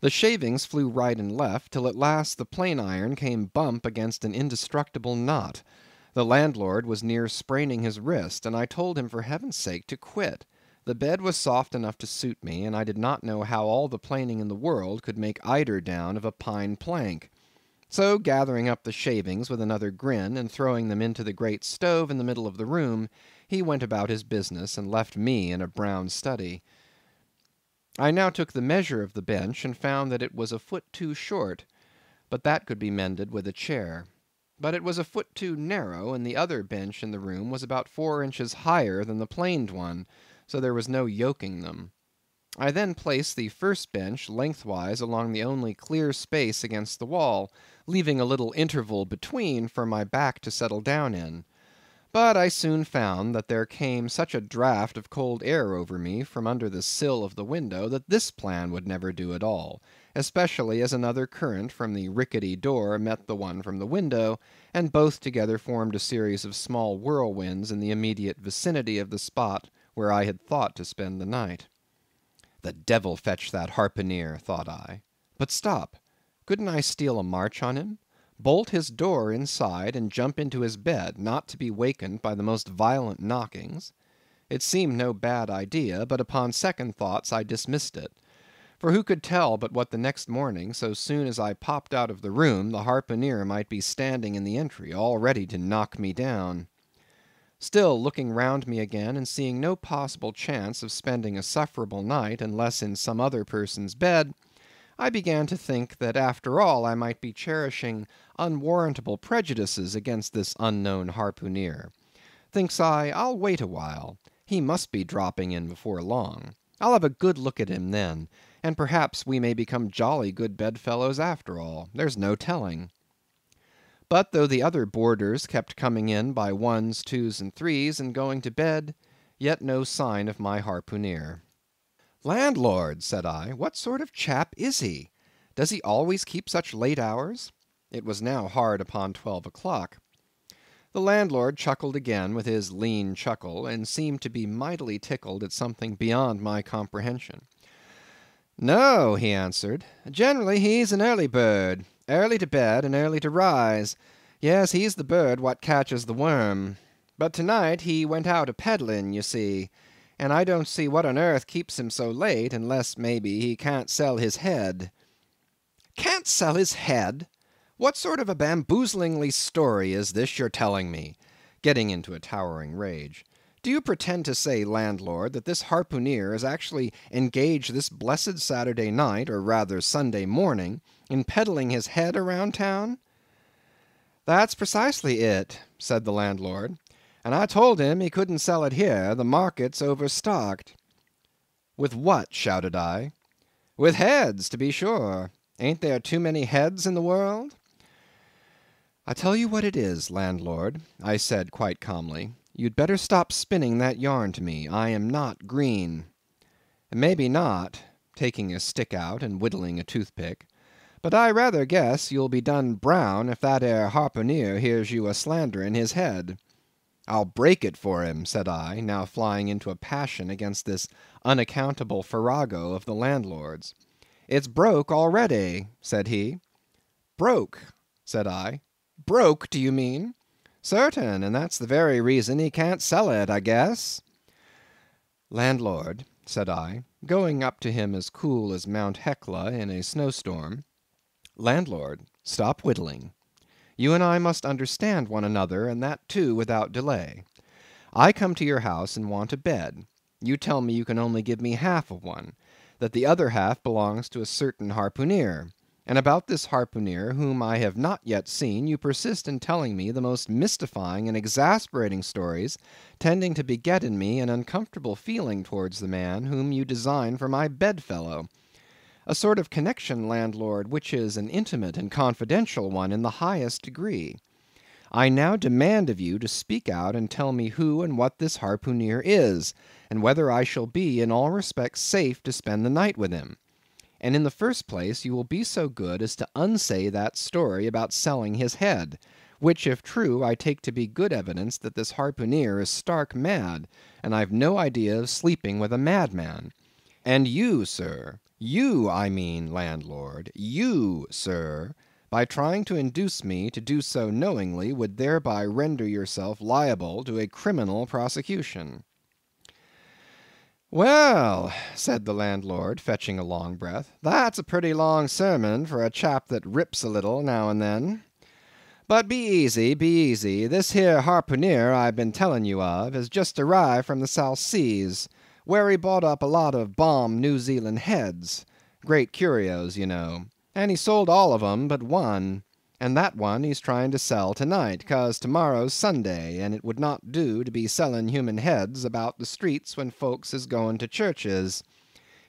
The shavings flew right and left, till at last the plane iron came bump against an indestructible knot. The landlord was near spraining his wrist, and I told him for heaven's sake to quit. The bed was soft enough to suit me, and I did not know how all the planing in the world could make eiderdown of a pine plank. So, gathering up the shavings with another grin, and throwing them into the great stove in the middle of the room, he went about his business, and left me in a brown study. I now took the measure of the bench, and found that it was a foot too short, but that could be mended with a chair. But it was a foot too narrow, and the other bench in the room was about 4 inches higher than the planed one, so there was no yoking them. I then placed the first bench lengthwise along the only clear space against the wall, leaving a little interval between for my back to settle down in. But I soon found that there came such a draught of cold air over me from under the sill of the window that this plan would never do at all, especially as another current from the rickety door met the one from the window, and both together formed a series of small whirlwinds in the immediate vicinity of the spot where I had thought to spend the night. The devil fetch that harpooneer, thought I. But stop! Couldn't I steal a march on him? Bolt his door inside and jump into his bed, not to be wakened by the most violent knockings? It seemed no bad idea, but upon second thoughts I dismissed it. For who could tell but what the next morning, so soon as I popped out of the room, the harpooneer might be standing in the entry, all ready to knock me down. Still, looking round me again, and seeing no possible chance of spending a sufferable night unless in some other person's bed, I began to think that after all I might be cherishing unwarrantable prejudices against this unknown harpooneer. Thinks I, I'll wait a while. He must be dropping in before long. I'll have a good look at him then, and perhaps we may become jolly good bedfellows after all. There's no telling. But though the other boarders kept coming in by ones, twos, and threes, and going to bed, yet no sign of my harpooneer. "Landlord," said I, "what sort of chap is he? Does he always keep such late hours?" It was now hard upon 12 o'clock. The landlord chuckled again with his lean chuckle, and seemed to be mightily tickled at something beyond my comprehension. "No," he answered. "Generally he's an early bird, early to bed and early to rise. Yes, he's the bird what catches the worm. But to-night he went out a-peddling, you see, and I don't see what on earth keeps him so late, unless maybe he can't sell his head." "Can't sell his head? What sort of a bamboozlingly story is this you're telling me?" getting into a towering rage. "Do you pretend to say, landlord, that this harpooneer is actually engaged this blessed Saturday night, or rather Sunday morning, in peddling his head around town?" "That's precisely it," said the landlord. "And I told him he couldn't sell it here. The market's overstocked." "With what?" shouted I. "With heads, to be sure. Ain't there too many heads in the world?" "I tell you what it is, landlord," I said quite calmly. "You'd better stop spinning that yarn to me. I am not green." "Maybe not," taking a stick out and whittling a toothpick. "But I rather guess you'll be done brown if that ere harpooneer hears you a-slanderin' his head." "I'll break it for him," said I, now flying into a passion against this unaccountable farrago of the landlord's. "It's broke already," said he. "Broke?" said I. "Broke, do you mean?" "Certain, and that's the very reason he can't sell it, I guess." "Landlord," said I, going up to him as cool as Mount Hecla in a snowstorm, "landlord, stop whittling. You and I must understand one another, and that too without delay. I come to your house and want a bed. You tell me you can only give me half of one, that the other half belongs to a certain harpooneer, and about this harpooneer whom I have not yet seen you persist in telling me the most mystifying and exasperating stories, tending to beget in me an uncomfortable feeling towards the man whom you design for my bedfellow. A sort of connection, landlord, which is an intimate and confidential one in the highest degree. I now demand of you to speak out and tell me who and what this harpooneer is, and whether I shall be in all respects safe to spend the night with him. And in the first place you will be so good as to unsay that story about selling his head, which, if true, I take to be good evidence that this harpooneer is stark mad, and I've no idea of sleeping with a madman. And you, sir, you, I mean, landlord, you, sir, by trying to induce me to do so knowingly, would thereby render yourself liable to a criminal prosecution." "Well," said the landlord, fetching a long breath, "that's a pretty long sermon for a chap that rips a little now and then. But be easy, be easy. This here harpooneer I've been telling you of has just arrived from the South Seas, where he bought up a lot of bomb New Zealand heads, great curios, you know, and he sold all of 'em but one, and that one he's trying to sell to-night, 'cause tomorrow's Sunday, and it would not do to be selling human heads about the streets when folks is going to churches.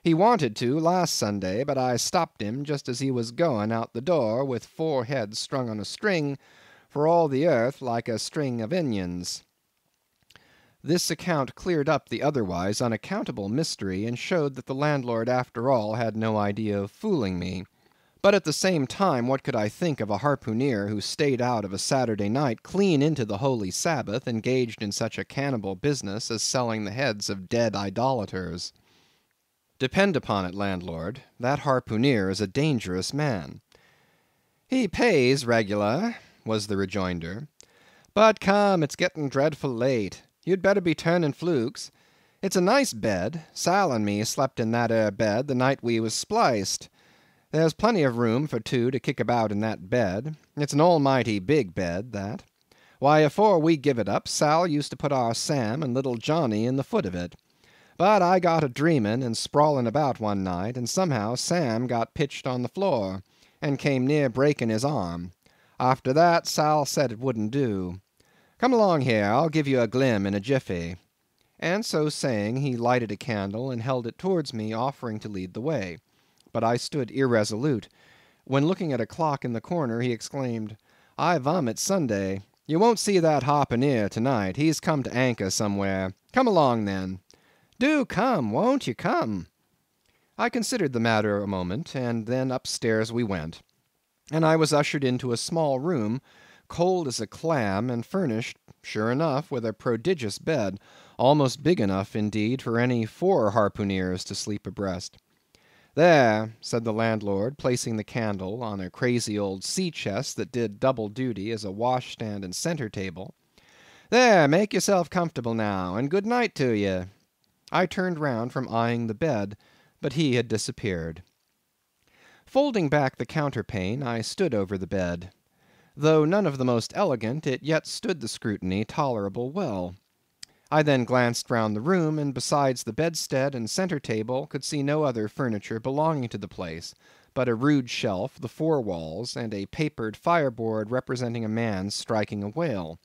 He wanted to last Sunday, but I stopped him just as he was going out the door with 4 heads strung on a string, for all the earth like a string of onions." This account cleared up the otherwise unaccountable mystery, and showed that the landlord after all had no idea of fooling me. But at the same time, what could I think of a harpooneer who stayed out of a Saturday night clean into the Holy Sabbath, engaged in such a cannibal business as selling the heads of dead idolaters? "Depend upon it, landlord, that harpooneer is a dangerous man." "He pays regular," was the rejoinder. "But come, it's getting dreadful late. You'd better be turning flukes. It's a nice bed. Sal and me slept in that ere bed the night we was spliced. There's plenty of room for 2 to kick about in that bed. It's an almighty big bed, that. Why, afore we give it up, Sal used to put our Sam and little Johnny in the foot of it. But I got a-dreaming and sprawling about one night, and somehow Sam got pitched on the floor, and came near breaking his arm. After that, Sal said it wouldn't do. Come along here, I'll give you a glim in a jiffy." And so saying, he lighted a candle and held it towards me, offering to lead the way. But I stood irresolute. When looking at a clock in the corner, he exclaimed, "I vomit Sunday. You won't see that harpooneer to-night. He's come to anchor somewhere. Come along, then. Do come, won't you come?" I considered the matter a moment, and then upstairs we went, and I was ushered into a small room, cold as a clam, and furnished, sure enough, with a prodigious bed, almost big enough, indeed, for any 4 harpooneers to sleep abreast. "There," said the landlord, placing the candle on a crazy old sea-chest that did double duty as a washstand and centre table. "There, make yourself comfortable now, and good night to ye." I turned round from eyeing the bed, but he had disappeared. Folding back the counterpane, I stood over the bed. Though none of the most elegant, it yet stood the scrutiny tolerable well. I then glanced round the room, and besides the bedstead and centre table, could see no other furniture belonging to the place, but a rude shelf, the four walls, and a papered fireboard representing a man striking a whale.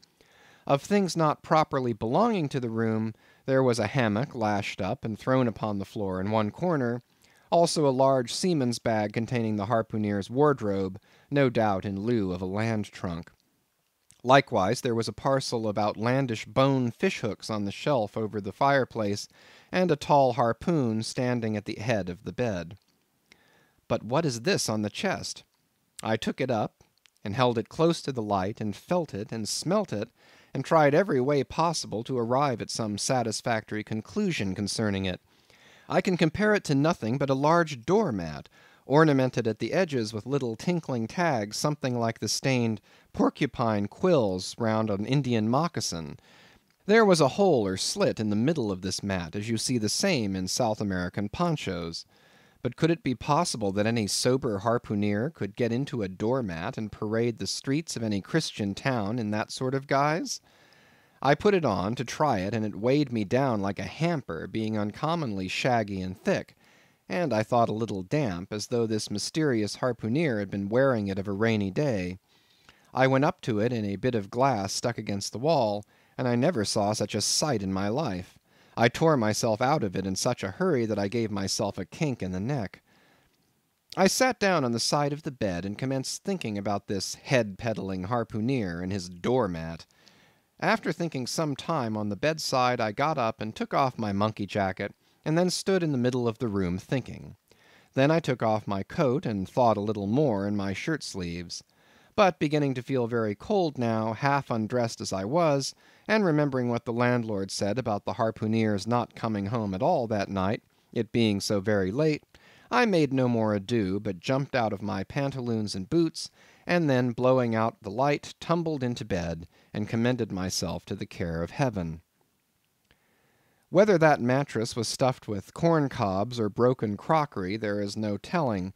Of things not properly belonging to the room, there was a hammock lashed up and thrown upon the floor in one corner, also a large seaman's bag containing the harpooner's wardrobe, no doubt in lieu of a land trunk. Likewise, there was a parcel of outlandish bone fishhooks on the shelf over the fireplace, and a tall harpoon standing at the head of the bed. But what is this on the chest? I took it up, and held it close to the light, and felt it, and smelt it, and tried every way possible to arrive at some satisfactory conclusion concerning it. I can compare it to nothing but a large doormat, ornamented at the edges with little tinkling tags, something like the stained porcupine quills round an Indian moccasin. There was a hole or slit in the middle of this mat, as you see the same in South American ponchos. But could it be possible that any sober harpooneer could get into a doormat and parade the streets of any Christian town in that sort of guise? I put it on to try it, and it weighed me down like a hamper, being uncommonly shaggy and thick, and I thought a little damp, as though this mysterious harpooneer had been wearing it of a rainy day. I went up to it in a bit of glass stuck against the wall, and I never saw such a sight in my life. I tore myself out of it in such a hurry that I gave myself a kink in the neck. I sat down on the side of the bed and commenced thinking about this head-peddling harpooneer and his doormat. After thinking some time on the bedside, I got up and took off my monkey jacket, and then stood in the middle of the room thinking. Then I took off my coat and thought a little more in my shirt sleeves. But beginning to feel very cold now, half undressed as I was, and remembering what the landlord said about the harpooneer's not coming home at all that night, it being so very late, I made no more ado, but jumped out of my pantaloons and boots, and then blowing out the light, tumbled into bed, and commended myself to the care of heaven. Whether that mattress was stuffed with corn cobs or broken crockery, there is no telling,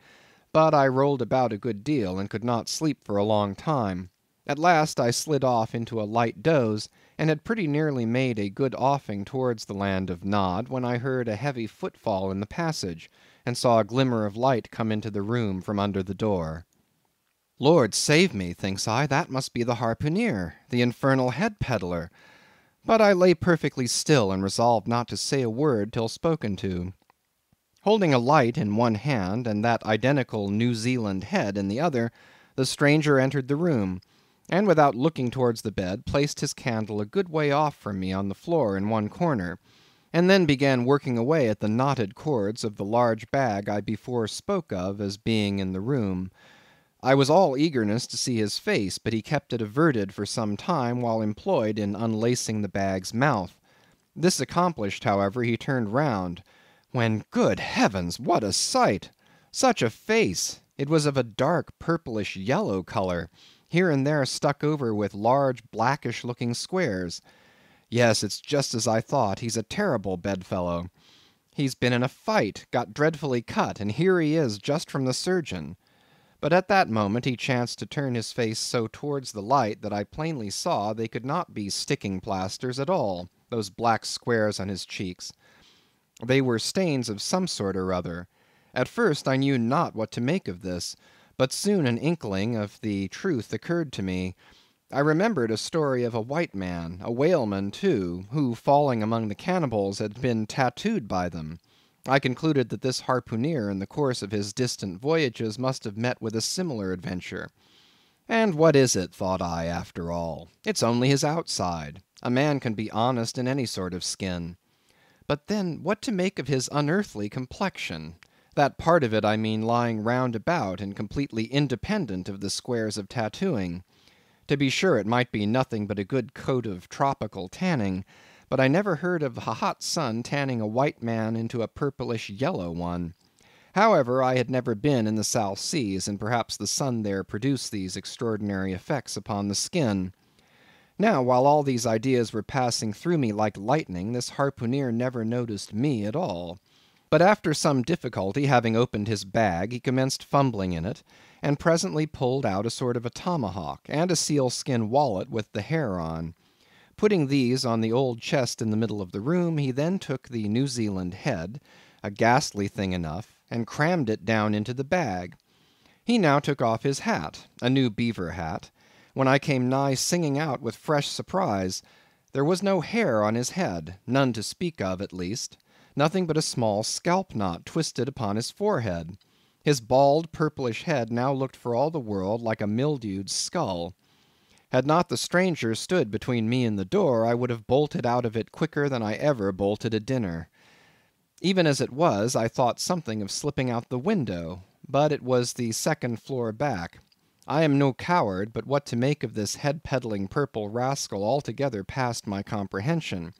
but I rolled about a good deal and could not sleep for a long time. At last I slid off into a light doze, and had pretty nearly made a good offing towards the land of Nod, when I heard a heavy footfall in the passage, and saw a glimmer of light come into the room from under the door. "Lord save me," thinks I, "that must be the harpooneer, the infernal head-peddler." But I lay perfectly still, and resolved not to say a word till spoken to. Holding a light in one hand, and that identical New Zealand head in the other, the stranger entered the room, and without looking towards the bed, placed his candle a good way off from me on the floor in one corner, and then began working away at the knotted cords of the large bag I before spoke of as being in the room. I was all eagerness to see his face, but he kept it averted for some time while employed in unlacing the bag's mouth. This accomplished, however, he turned round, when, good heavens, what a sight! Such a face! It was of a dark purplish-yellow colour, here and there stuck over with large blackish-looking squares. Yes, it's just as I thought. He's a terrible bedfellow. He's been in a fight, got dreadfully cut, and here he is just from the surgeon. But at that moment he chanced to turn his face so towards the light that I plainly saw they could not be sticking plasters at all, those black squares on his cheeks. They were stains of some sort or other. At first I knew not what to make of this, but soon an inkling of the truth occurred to me. I remembered a story of a white man, a whaleman too, who, falling among the cannibals, had been tattooed by them. I concluded that this harpooneer in the course of his distant voyages must have met with a similar adventure. And what is it, thought I, after all? It's only his outside. A man can be honest in any sort of skin. But then, what to make of his unearthly complexion? That part of it, I mean, lying round about and completely independent of the squares of tattooing. To be sure, it might be nothing but a good coat of tropical tanning, but I never heard of the hot sun tanning a white man into a purplish-yellow one. However, I had never been in the South Seas, and perhaps the sun there produced these extraordinary effects upon the skin. Now, while all these ideas were passing through me like lightning, this harpooneer never noticed me at all. But after some difficulty, having opened his bag, he commenced fumbling in it, and presently pulled out a sort of a tomahawk, and a sealskin wallet with the hair on. Putting these on the old chest in the middle of the room, he then took the New Zealand head, a ghastly thing enough, and crammed it down into the bag. He now took off his hat, a new beaver hat, when I came nigh singing out with fresh surprise. There was no hair on his head, none to speak of at least, nothing but a small scalp-knot twisted upon his forehead. His bald, purplish head now looked for all the world like a mildewed skull. Had not the stranger stood between me and the door, I would have bolted out of it quicker than I ever bolted a dinner. Even as it was, I thought something of slipping out the window, but it was the second floor back. I am no coward, but what to make of this head-peddling purple rascal altogether passed my comprehension.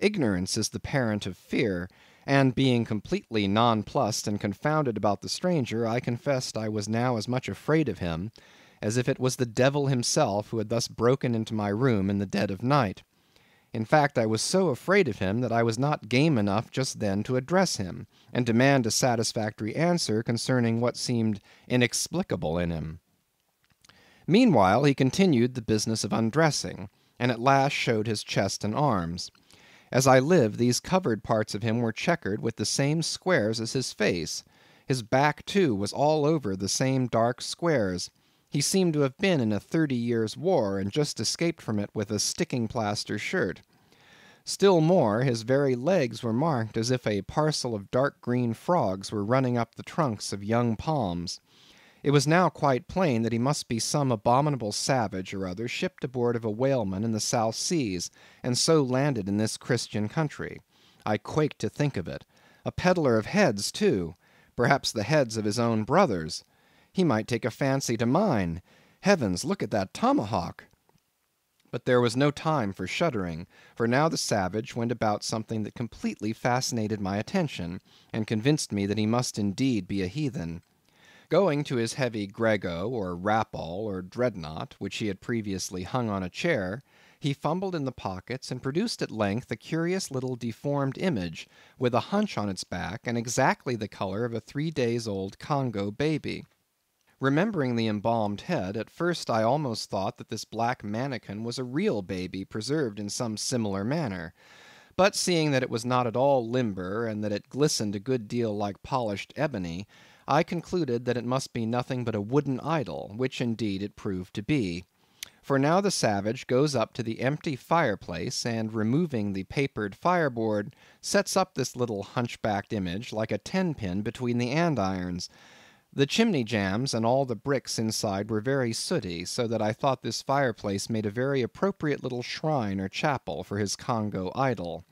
Ignorance is the parent of fear, and being completely nonplussed and confounded about the stranger, I confessed I was now as much afraid of him as if it was the devil himself who had thus broken into my room in the dead of night. In fact, I was so afraid of him that I was not game enough just then to address him, and demand a satisfactory answer concerning what seemed inexplicable in him. Meanwhile, he continued the business of undressing, and at last showed his chest and arms. As I live, these covered parts of him were checkered with the same squares as his face. His back, too, was all over the same dark squares. He seemed to have been in a 30 years' war, and just escaped from it with a sticking-plaster shirt. Still more, his very legs were marked as if a parcel of dark green frogs were running up the trunks of young palms. It was now quite plain that he must be some abominable savage or other, shipped aboard of a whaleman in the South Seas, and so landed in this Christian country. I quaked to think of it. A peddler of heads, too, perhaps the heads of his own brothers. He might take a fancy to mine. Heavens, look at that tomahawk! But there was no time for shuddering, for now the savage went about something that completely fascinated my attention, and convinced me that he must indeed be a heathen. Going to his heavy grego, or rappal, or dreadnought, which he had previously hung on a chair, he fumbled in the pockets, and produced at length a curious little deformed image, with a hunch on its back, and exactly the color of a 3 days old Congo baby. Remembering the embalmed head, at first I almost thought that this black mannikin was a real baby preserved in some similar manner. But seeing that it was not at all limber, and that it glistened a good deal like polished ebony, I concluded that it must be nothing but a wooden idol, which indeed it proved to be. For now the savage goes up to the empty fireplace, and removing the papered fireboard, sets up this little hunchbacked image like a tenpin between the andirons. The chimney jambs and all the bricks inside were very sooty, so that I thought this fireplace made a very appropriate little shrine or chapel for his Congo idol.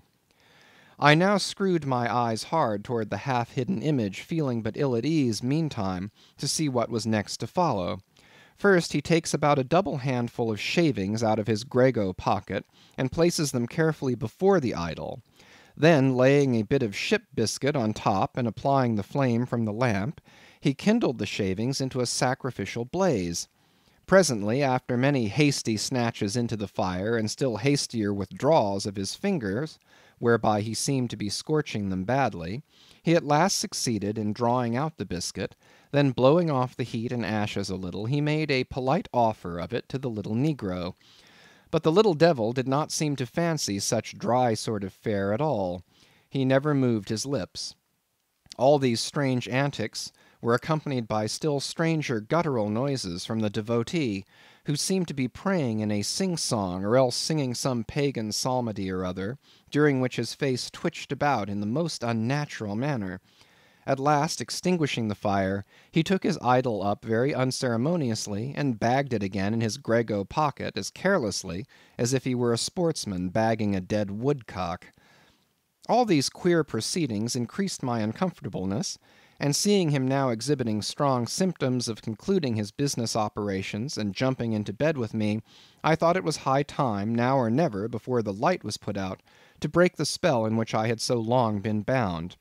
I now screwed my eyes hard toward the half-hidden image, feeling but ill at ease meantime to see what was next to follow. First he takes about a double handful of shavings out of his grego pocket, and places them carefully before the idol. Then, laying a bit of ship biscuit on top and applying the flame from the lamp, he kindled the shavings into a sacrificial blaze. Presently, after many hasty snatches into the fire, and still hastier withdrawals of his fingers, whereby he seemed to be scorching them badly, he at last succeeded in drawing out the biscuit, then blowing off the heat and ashes a little, he made a polite offer of it to the little negro. But the little devil did not seem to fancy such dry sort of fare at all. He never moved his lips. All these strange antics were accompanied by still stranger guttural noises from the devotee, who seemed to be praying in a sing-song, or else singing some pagan psalmody or other, during which his face twitched about in the most unnatural manner. At last, extinguishing the fire, he took his idol up very unceremoniously, and bagged it again in his grego pocket as carelessly as if he were a sportsman bagging a dead woodcock. All these queer proceedings increased my uncomfortableness, and seeing him now exhibiting strong symptoms of concluding his business operations and jumping into bed with me, I thought it was high time, now or never, before the light was put out, to break the spell in which I had so long been bound.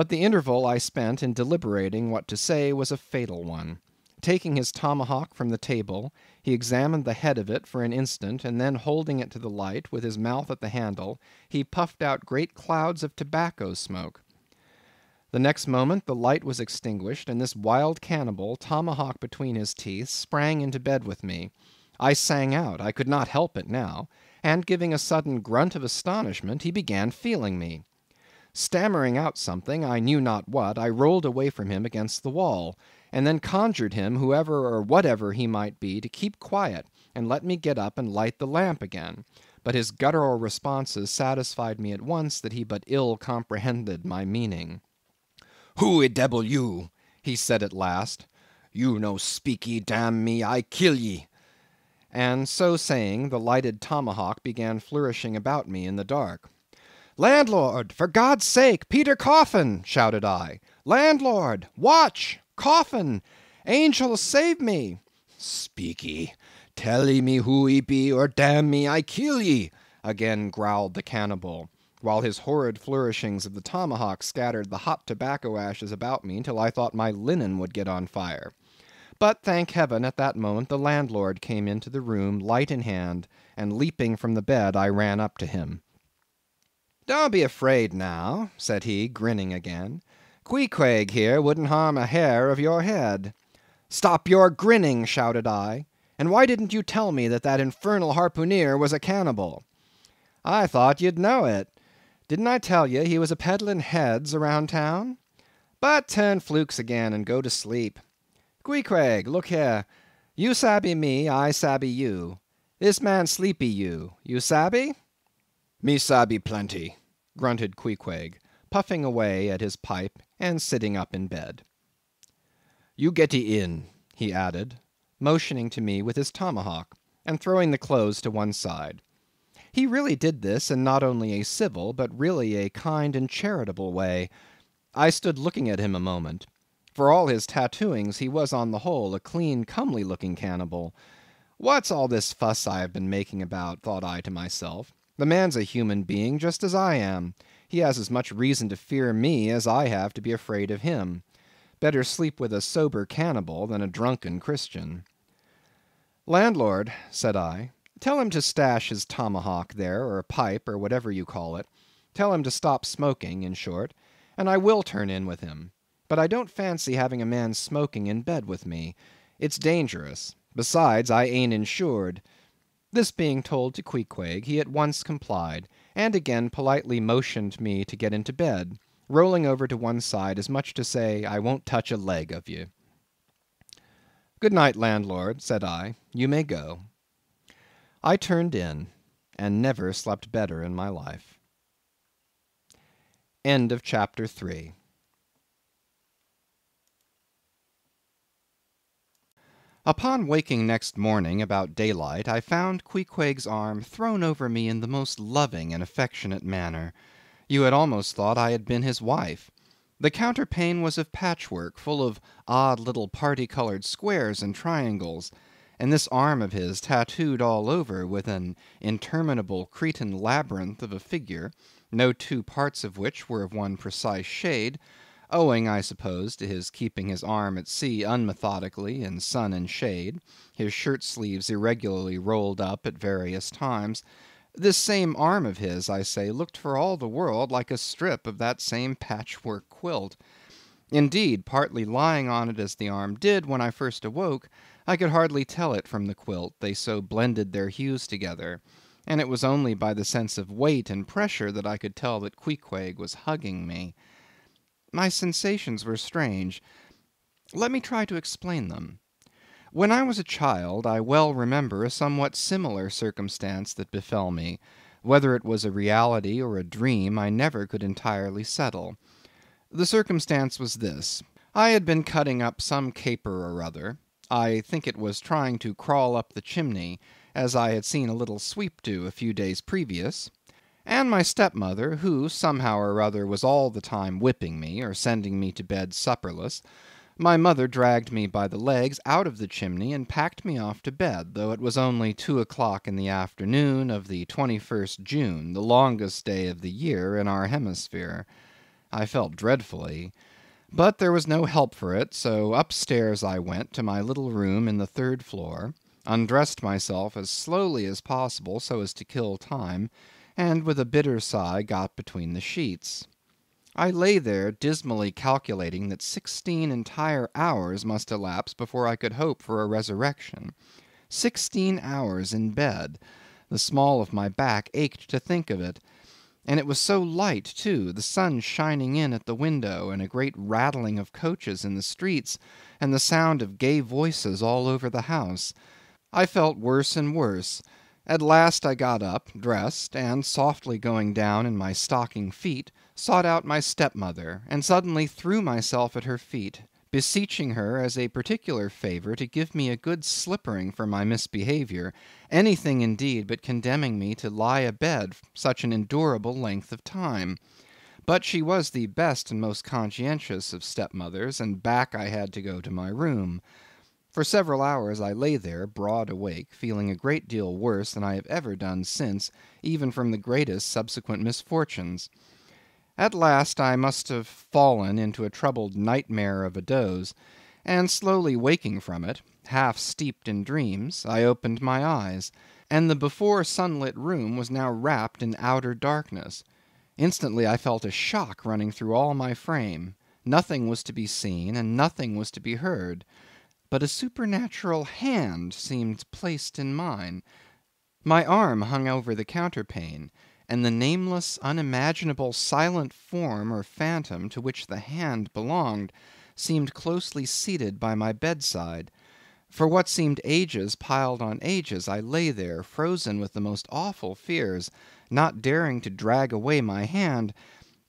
But the interval I spent in deliberating what to say was a fatal one. Taking his tomahawk from the table, he examined the head of it for an instant, and then holding it to the light, with his mouth at the handle, he puffed out great clouds of tobacco smoke. The next moment the light was extinguished, and this wild cannibal, tomahawk between his teeth, sprang into bed with me. I sang out, I could not help it now, and giving a sudden grunt of astonishment, he began feeling me. Stammering out something, I knew not what, I rolled away from him against the wall, and then conjured him, whoever or whatever he might be, to keep quiet, and let me get up and light the lamp again. But his guttural responses satisfied me at once that he but ill comprehended my meaning. "Who e debbil you?" he said at last. "You no speak ye, damn me, I kill ye." And so saying, the lighted tomahawk began flourishing about me in the dark. "Landlord, for God's sake, Peter Coffin!" shouted I. "Landlord, watch! Coffin! Angel, save me!" "Speak ye, tell ye me who ye be, or damn me, I kill ye!" again growled the cannibal, while his horrid flourishings of the tomahawk scattered the hot tobacco ashes about me till I thought my linen would get on fire. But, thank heaven, at that moment the landlord came into the room, light in hand, and leaping from the bed, I ran up to him. "Don't be afraid now," said he, grinning again. "Queequeg here wouldn't harm a hair of your head." "Stop your grinning," shouted I, "and why didn't you tell me that that infernal harpooneer was a cannibal?" "I thought you'd know it. Didn't I tell you he was a peddlin' heads around town? But turn flukes again and go to sleep. Queequeg, look here. You sabby me, I sabby you. This man sleepy you. You sabby?" "Me sabby plenty," grunted Queequeg, puffing away at his pipe and sitting up in bed. "You getty in," he added, motioning to me with his tomahawk, and throwing the clothes to one side. He really did this in not only a civil, but really a kind and charitable way. I stood looking at him a moment. For all his tattooings, he was on the whole a clean, comely-looking cannibal. What's all this fuss I have been making about, thought I to myself. The man's a human being just as I am. He has as much reason to fear me as I have to be afraid of him. Better sleep with a sober cannibal than a drunken Christian. "Landlord," said I, "tell him to stash his tomahawk there, or a pipe, or whatever you call it. Tell him to stop smoking, in short, and I will turn in with him. But I don't fancy having a man smoking in bed with me. It's dangerous. Besides, I ain't insured." This being told to Queequeg, he at once complied, and again politely motioned me to get into bed, rolling over to one side as much to say, "I won't touch a leg of you." "Good night, landlord," said I. "You may go." I turned in, and never slept better in my life. End of chapter 3. Upon waking next morning about daylight, I found Queequeg's arm thrown over me in the most loving and affectionate manner. You had almost thought I had been his wife. The counterpane was of patchwork, full of odd little party-colored squares and triangles, and this arm of his, tattooed all over with an interminable Cretan labyrinth of a figure, no two parts of which were of one precise shade, owing, I suppose, to his keeping his arm at sea unmethodically in sun and shade, his shirt sleeves irregularly rolled up at various times, this same arm of his, I say, looked for all the world like a strip of that same patchwork quilt. Indeed, partly lying on it as the arm did when I first awoke, I could hardly tell it from the quilt, they so blended their hues together, and it was only by the sense of weight and pressure that I could tell that Queequeg was hugging me. My sensations were strange. Let me try to explain them. When I was a child, I well remember a somewhat similar circumstance that befell me. Whether it was a reality or a dream, I never could entirely settle. The circumstance was this. I had been cutting up some caper or other. I think it was trying to crawl up the chimney, as I had seen a little sweep do a few days previous. And my stepmother, who, somehow or other, was all the time whipping me, or sending me to bed supperless, my mother dragged me by the legs out of the chimney and packed me off to bed, though it was only 2 o'clock in the afternoon of the 21st June, the longest day of the year in our hemisphere. I felt dreadfully. But there was no help for it, so upstairs I went to my little room in the third floor, undressed myself as slowly as possible so as to kill time, and with a bitter sigh got between the sheets. I lay there dismally calculating that 16 entire hours must elapse before I could hope for a resurrection. 16 hours in bed. The small of my back ached to think of it. And it was so light, too, the sun shining in at the window, and a great rattling of coaches in the streets, and the sound of gay voices all over the house. I felt worse and worse. At last I got up, dressed, and, softly going down in my stocking feet, sought out my stepmother, and suddenly threw myself at her feet, beseeching her as a particular favour to give me a good slippering for my misbehaviour, anything indeed but condemning me to lie abed such an endurable length of time. But she was the best and most conscientious of stepmothers, and back I had to go to my room. For several hours I lay there, broad awake, feeling a great deal worse than I have ever done since, even from the greatest subsequent misfortunes. At last I must have fallen into a troubled nightmare of a doze, and slowly waking from it, half steeped in dreams, I opened my eyes, and the before sunlit room was now wrapped in outer darkness. Instantly I felt a shock running through all my frame. Nothing was to be seen, and nothing was to be heard. But a supernatural hand seemed placed in mine. My arm hung over the counterpane, and the nameless, unimaginable, silent form or phantom to which the hand belonged seemed closely seated by my bedside. For what seemed ages piled on ages, I lay there, frozen with the most awful fears, not daring to drag away my hand,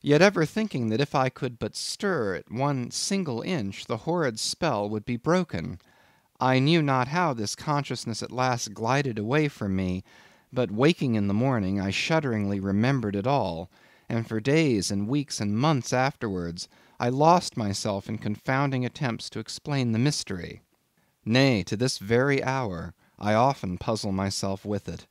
yet ever thinking that if I could but stir it one single inch, the horrid spell would be broken. I knew not how this consciousness at last glided away from me, but waking in the morning I shudderingly remembered it all, and for days and weeks and months afterwards I lost myself in confounding attempts to explain the mystery. Nay, to this very hour I often puzzle myself with it.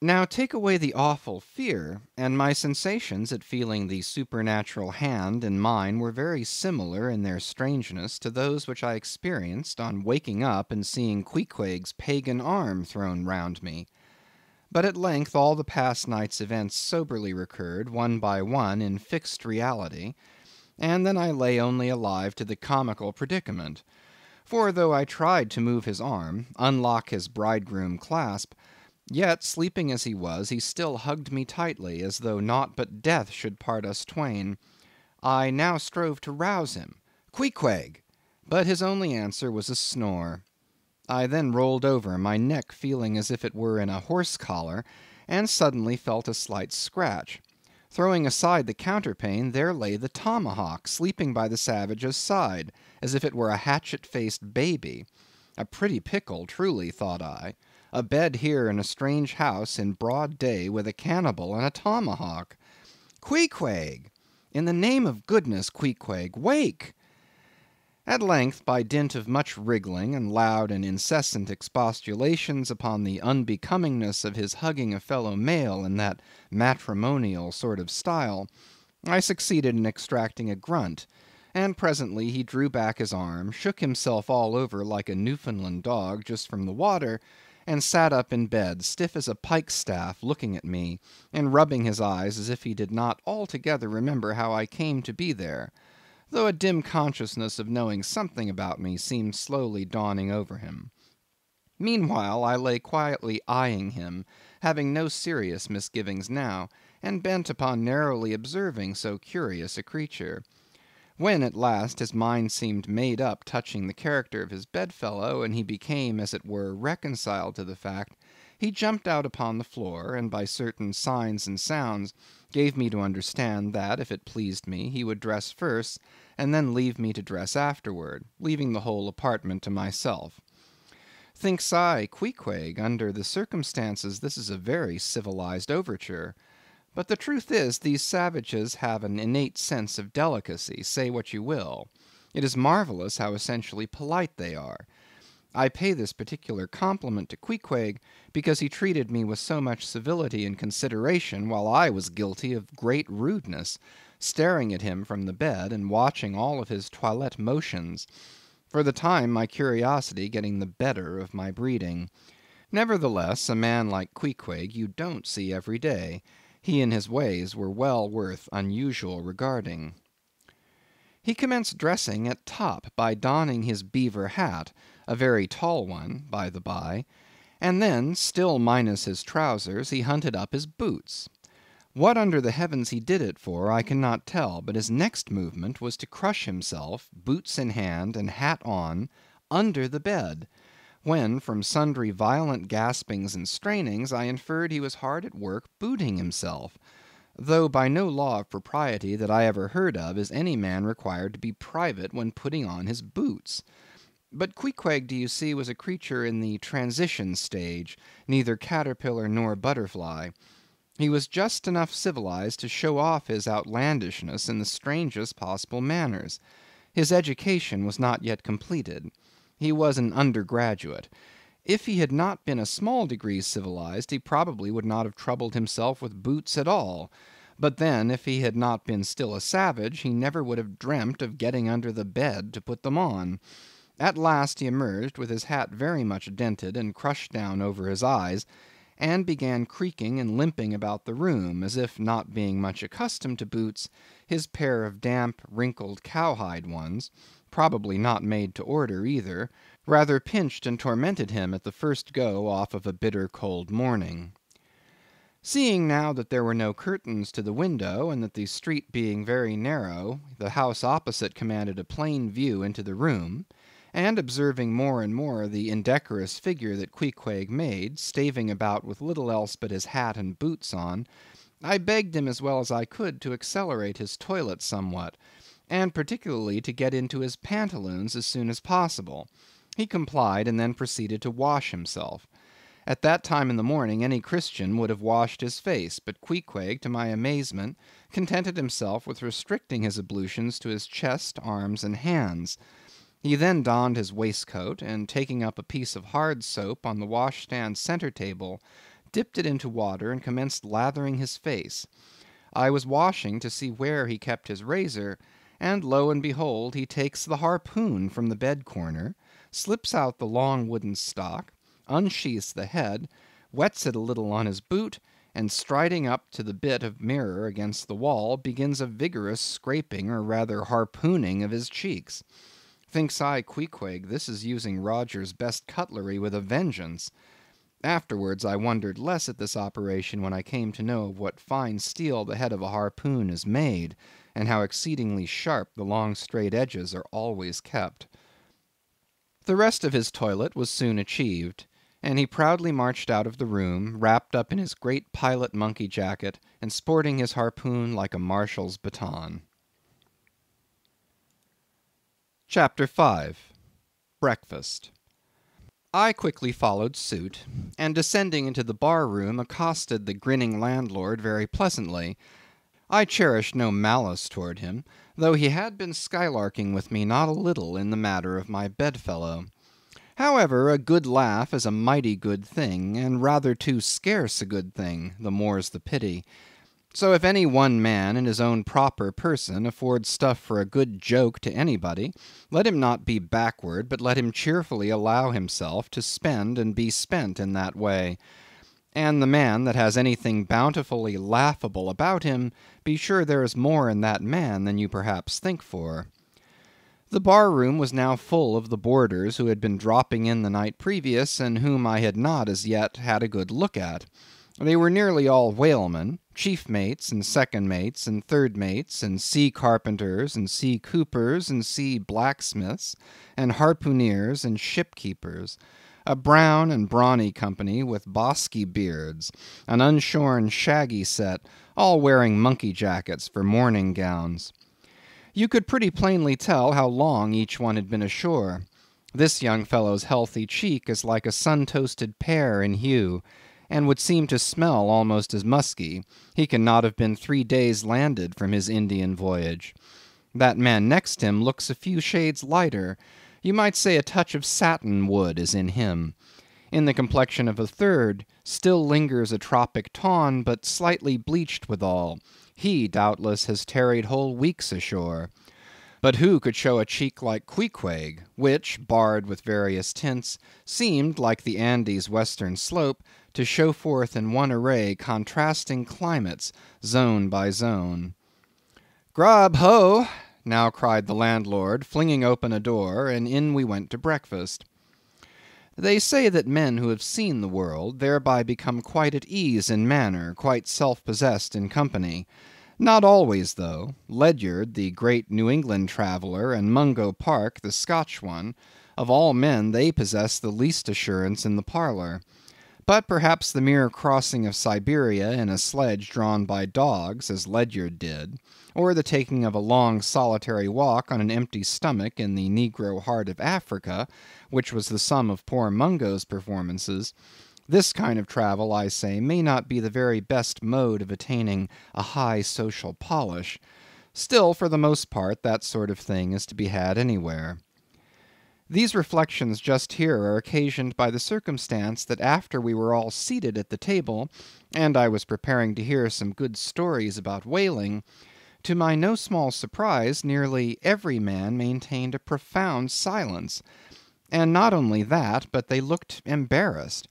Now take away the awful fear, and my sensations at feeling the supernatural hand in mine were very similar in their strangeness to those which I experienced on waking up and seeing Queequeg's pagan arm thrown round me. But at length all the past night's events soberly recurred, one by one, in fixed reality, and then I lay only alive to the comical predicament. For though I tried to move his arm, unlock his bridegroom clasp, yet, sleeping as he was, he still hugged me tightly, as though naught but death should part us twain. I now strove to rouse him. "Queequeg!" But his only answer was a snore. I then rolled over, my neck feeling as if it were in a horse collar, and suddenly felt a slight scratch. Throwing aside the counterpane, there lay the tomahawk, sleeping by the savage's side, as if it were a hatchet-faced baby. A pretty pickle, truly, thought I. A bed here in a strange house in broad day with a cannibal and a tomahawk. "Queequeg! In the name of goodness, Queequeg, wake!" At length, by dint of much wriggling and loud and incessant expostulations upon the unbecomingness of his hugging a fellow male in that matrimonial sort of style, I succeeded in extracting a grunt, and presently he drew back his arm, shook himself all over like a Newfoundland dog just from the water, and sat up in bed, stiff as a pikestaff, looking at me, and rubbing his eyes as if he did not altogether remember how I came to be there, though a dim consciousness of knowing something about me seemed slowly dawning over him. Meanwhile I lay quietly eyeing him, having no serious misgivings now, and bent upon narrowly observing so curious a creature. When, at last, his mind seemed made up touching the character of his bedfellow, and he became, as it were, reconciled to the fact, he jumped out upon the floor, and by certain signs and sounds gave me to understand that, if it pleased me, he would dress first, and then leave me to dress afterward, leaving the whole apartment to myself. Thinks I, Queequeg, under the circumstances this is a very civilized overture. But the truth is, these savages have an innate sense of delicacy, say what you will. It is marvellous how essentially polite they are. I pay this particular compliment to Queequeg because he treated me with so much civility and consideration while I was guilty of great rudeness, staring at him from the bed and watching all of his toilet motions, for the time my curiosity getting the better of my breeding. Nevertheless, a man like Queequeg you don't see every day. He and his ways were well worth unusual regarding. He commenced dressing at top by donning his beaver hat, a very tall one, by the by, and then, still minus his trousers, he hunted up his boots. What under the heavens he did it for I cannot tell, but his next movement was to crush himself, boots in hand and hat on, under the bed, when, from sundry violent gaspings and strainings, I inferred he was hard at work booting himself, though by no law of propriety that I ever heard of is any man required to be private when putting on his boots. But Queequeg, do you see, was a creature in the transition stage, neither caterpillar nor butterfly. He was just enough civilized to show off his outlandishness in the strangest possible manners. His education was not yet completed. He was an undergraduate. If he had not been a small degree civilized, he probably would not have troubled himself with boots at all. But then, if he had not been still a savage, he never would have dreamt of getting under the bed to put them on. At last he emerged, with his hat very much dented and crushed down over his eyes, and began creaking and limping about the room, as if, not being much accustomed to boots, his pair of damp, wrinkled cowhide ones, probably not made to order either, rather pinched and tormented him at the first go off of a bitter cold morning. Seeing now that there were no curtains to the window, and that the street being very narrow, the house opposite commanded a plain view into the room, and observing more and more the indecorous figure that Queequeg made, staving about with little else but his hat and boots on, I begged him as well as I could to accelerate his toilet somewhat, and particularly to get into his pantaloons as soon as possible. He complied, and then proceeded to wash himself. At that time in the morning any Christian would have washed his face, but Queequeg, to my amazement, contented himself with restricting his ablutions to his chest, arms, and hands. He then donned his waistcoat, and taking up a piece of hard soap on the washstand center table, dipped it into water and commenced lathering his face. I was washing to see where he kept his razor, and lo and behold, he takes the harpoon from the bed corner, slips out the long wooden stock, unsheathes the head, wets it a little on his boot, and striding up to the bit of mirror against the wall, begins a vigorous scraping, or rather harpooning, of his cheeks. Thinks I, Queequeg, this is using Roger's best cutlery with a vengeance. Afterwards I wondered less at this operation when I came to know of what fine steel the head of a harpoon is made, and how exceedingly sharp the long straight edges are always kept. The rest of his toilet was soon achieved, and he proudly marched out of the room, wrapped up in his great pilot monkey jacket, and sporting his harpoon like a marshal's baton. Chapter 5. Breakfast. I quickly followed suit, and descending into the bar-room accosted the grinning landlord very pleasantly. I cherished no malice toward him, though he had been skylarking with me not a little in the matter of my bedfellow. However, a good laugh is a mighty good thing, and rather too scarce a good thing, the more's the pity. So if any one man in his own proper person affords stuff for a good joke to anybody, let him not be backward, but let him cheerfully allow himself to spend and be spent in that way. And the man that has anything bountifully laughable about him, be sure there is more in that man than you perhaps think for. The bar-room was now full of the boarders who had been dropping in the night previous, and whom I had not as yet had a good look at. They were nearly all whalemen, chief mates, and second mates, and third mates, and sea carpenters, and sea coopers, and sea blacksmiths, and harpooneers, and shipkeepers. A brown and brawny company with bosky beards, an unshorn shaggy set, all wearing monkey jackets for morning gowns. You could pretty plainly tell how long each one had been ashore. This young fellow's healthy cheek is like a sun-toasted pear in hue, and would seem to smell almost as musky. He cannot have been 3 days landed from his Indian voyage. That man next him looks a few shades lighter. You might say a touch of satin wood is in him. In the complexion of a third still lingers a tropic tawn, but slightly bleached withal. He, doubtless, has tarried whole weeks ashore. But who could show a cheek like Queequeg, which, barred with various tints, seemed, like the Andes' western slope, to show forth in one array contrasting climates, zone by zone. "Grub, ho!" now cried the landlord, flinging open a door, and in we went to breakfast. They say that men who have seen the world thereby become quite at ease in manner, quite self-possessed in company. Not always, though. Ledyard, the great New England traveller, and Mungo Park, the Scotch one, of all men they possess the least assurance in the parlour. But perhaps the mere crossing of Siberia in a sledge drawn by dogs, as Ledyard did, or the taking of a long solitary walk on an empty stomach in the negro heart of Africa, which was the sum of poor Mungo's performances, this kind of travel, I say, may not be the very best mode of attaining a high social polish. Still, for the most part, that sort of thing is to be had anywhere. These reflections just here are occasioned by the circumstance that after we were all seated at the table, and I was preparing to hear some good stories about whaling, to my no small surprise, nearly every man maintained a profound silence. And not only that, but they looked embarrassed.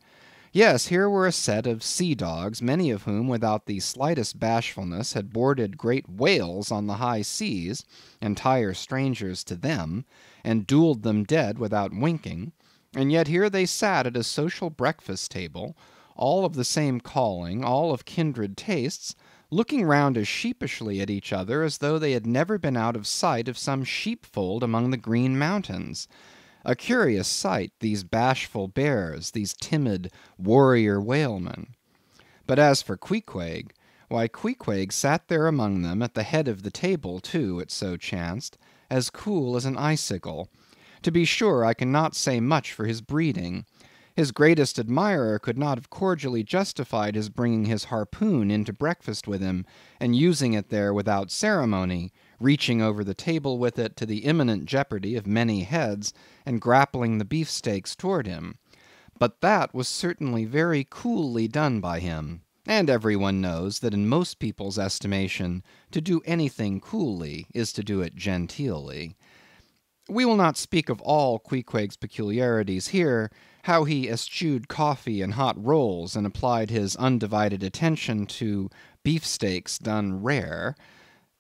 Yes, here were a set of sea-dogs, many of whom, without the slightest bashfulness, had boarded great whales on the high seas, entire strangers to them, and duelled them dead without winking, and yet here they sat at a social breakfast table, all of the same calling, all of kindred tastes, looking round as sheepishly at each other as though they had never been out of sight of some sheepfold among the Green Mountains. A curious sight, these bashful bears, these timid warrior whalemen. But as for Queequeg, why, Queequeg sat there among them at the head of the table, too, it so chanced, as cool as an icicle. To be sure, I cannot say much for his breeding. His greatest admirer could not have cordially justified his bringing his harpoon into breakfast with him, and using it there without ceremony, reaching over the table with it to the imminent jeopardy of many heads, and grappling the beefsteaks toward him. But that was certainly very coolly done by him, and everyone knows that in most people's estimation, to do anything coolly is to do it genteelly. We will not speak of all Queequeg's peculiarities here, how he eschewed coffee and hot rolls and applied his undivided attention to beefsteaks done rare.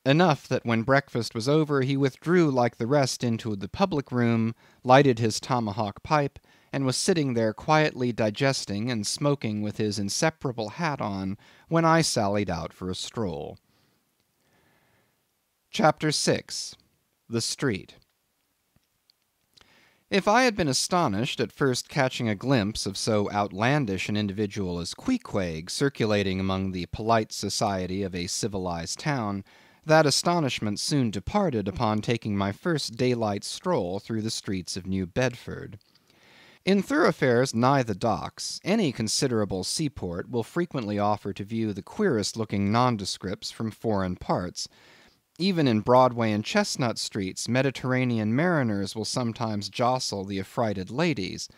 Enough that when breakfast was over he withdrew like the rest into the public room, lighted his tomahawk pipe, and was sitting there quietly digesting and smoking with his inseparable hat on when I sallied out for a stroll. Chapter 6. The Street. If I had been astonished at first catching a glimpse of so outlandish an individual as Queequeg circulating among the polite society of a civilized town, that astonishment soon departed upon taking my first daylight stroll through the streets of New Bedford. In thoroughfares nigh the docks, any considerable seaport will frequently offer to view the queerest-looking nondescripts from foreign parts. Even in Broadway and Chestnut streets, Mediterranean mariners will sometimes jostle the affrighted ladies.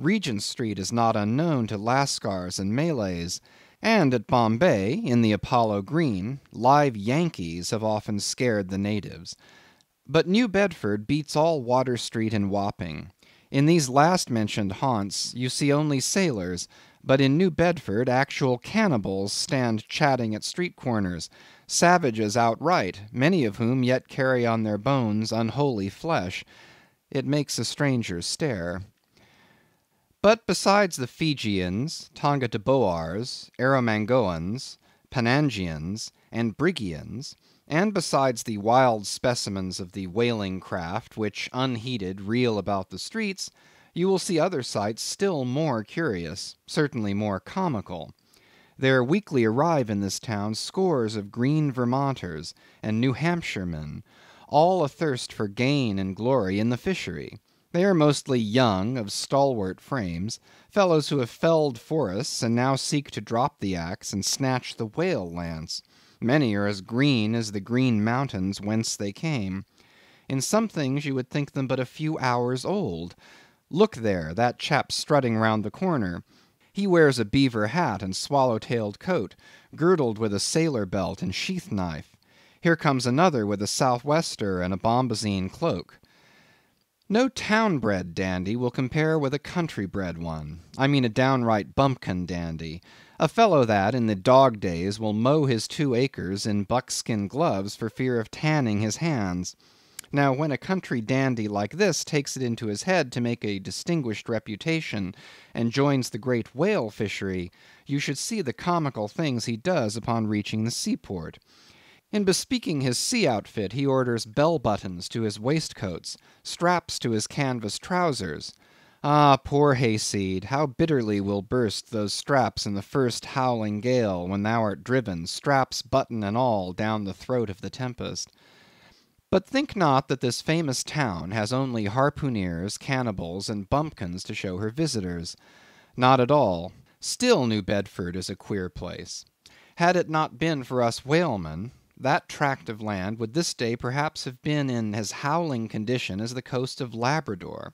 Regent Street is not unknown to Lascars and Malays, and at Bombay, in the Apollo Green, live Yankees have often scared the natives. But New Bedford beats all Water Street and Wapping. In these last-mentioned haunts you see only sailors, but in New Bedford actual cannibals stand chatting at street corners, savages outright, many of whom yet carry on their bones unholy flesh. It makes a stranger stare. But besides the Fijians, Tonga-Taboars, Aramangoans, Panangians, and Brigians, and besides the wild specimens of the whaling craft which, unheeded, reel about the streets, you will see other sights still more curious, certainly more comical. There weekly arrive in this town scores of green Vermonters and New Hampshiremen, all athirst for gain and glory in the fishery. They are mostly young, of stalwart frames, fellows who have felled forests and now seek to drop the axe and snatch the whale lance. Many are as green as the Green Mountains whence they came. In some things you would think them but a few hours old. Look there, that chap strutting round the corner. He wears a beaver hat and swallow-tailed coat, girdled with a sailor belt and sheath knife. Here comes another with a southwester and a bombazine cloak. No town-bred dandy will compare with a country-bred one. I mean a downright bumpkin dandy, a fellow that, in the dog days, will mow his 2 acres in buckskin gloves for fear of tanning his hands. Now, when a country dandy like this takes it into his head to make a distinguished reputation and joins the great whale fishery, you should see the comical things he does upon reaching the seaport. In bespeaking his sea outfit, he orders bell buttons to his waistcoats, straps to his canvas trousers. Ah, poor hayseed, how bitterly will burst those straps in the first howling gale when thou art driven, straps, button, and all, down the throat of the tempest. But think not that this famous town has only harpooneers, cannibals, and bumpkins to show her visitors. Not at all. Still New Bedford is a queer place. Had it not been for us whalemen, that tract of land would this day perhaps have been in as howling condition as the coast of Labrador.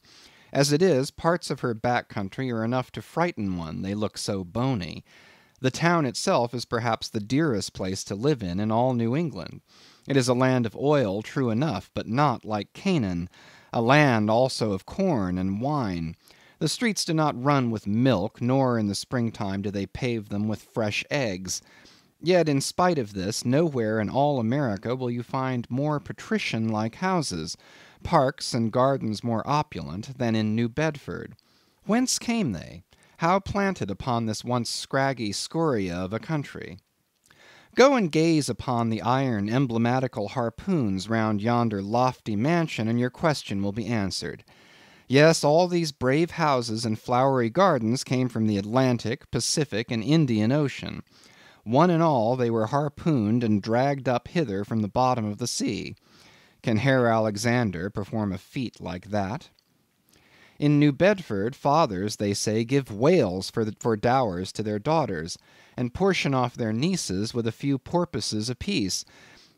As it is, parts of her back country are enough to frighten one, they look so bony. The town itself is perhaps the dearest place to live in all New England. It is a land of oil, true enough, but not like Canaan, a land also of corn and wine. The streets do not run with milk, nor in the springtime do they pave them with fresh eggs. Yet, in spite of this, nowhere in all America will you find more patrician-like houses, parks and gardens more opulent, than in New Bedford. Whence came they? How planted upon this once scraggy scoria of a country? Go and gaze upon the iron emblematical harpoons round yonder lofty mansion, and your question will be answered. Yes, all these brave houses and flowery gardens came from the Atlantic, Pacific, and Indian Ocean. One and all, they were harpooned and dragged up hither from the bottom of the sea. Can Herr Alexander perform a feat like that? In New Bedford, fathers, they say, give whales for dowers to their daughters, and portion off their nieces with a few porpoises apiece.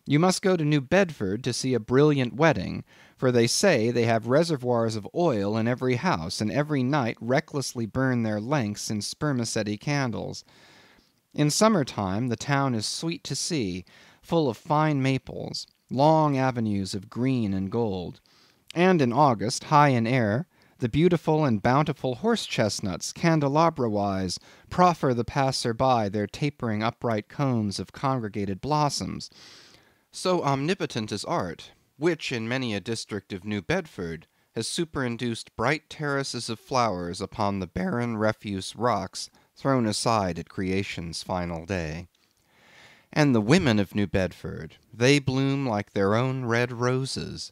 You must go to New Bedford to see a brilliant wedding, for they say they have reservoirs of oil in every house, and every night recklessly burn their lengths in spermaceti candles. In summertime the town is sweet to see, full of fine maples, long avenues of green and gold. And in August, high in air, the beautiful and bountiful horse-chestnuts, candelabra-wise, proffer the passer-by their tapering upright cones of congregated blossoms. So omnipotent is art, which in many a district of New Bedford has superinduced bright terraces of flowers upon the barren refuse rocks thrown aside at creation's final day. And the women of New Bedford, they bloom like their own red roses,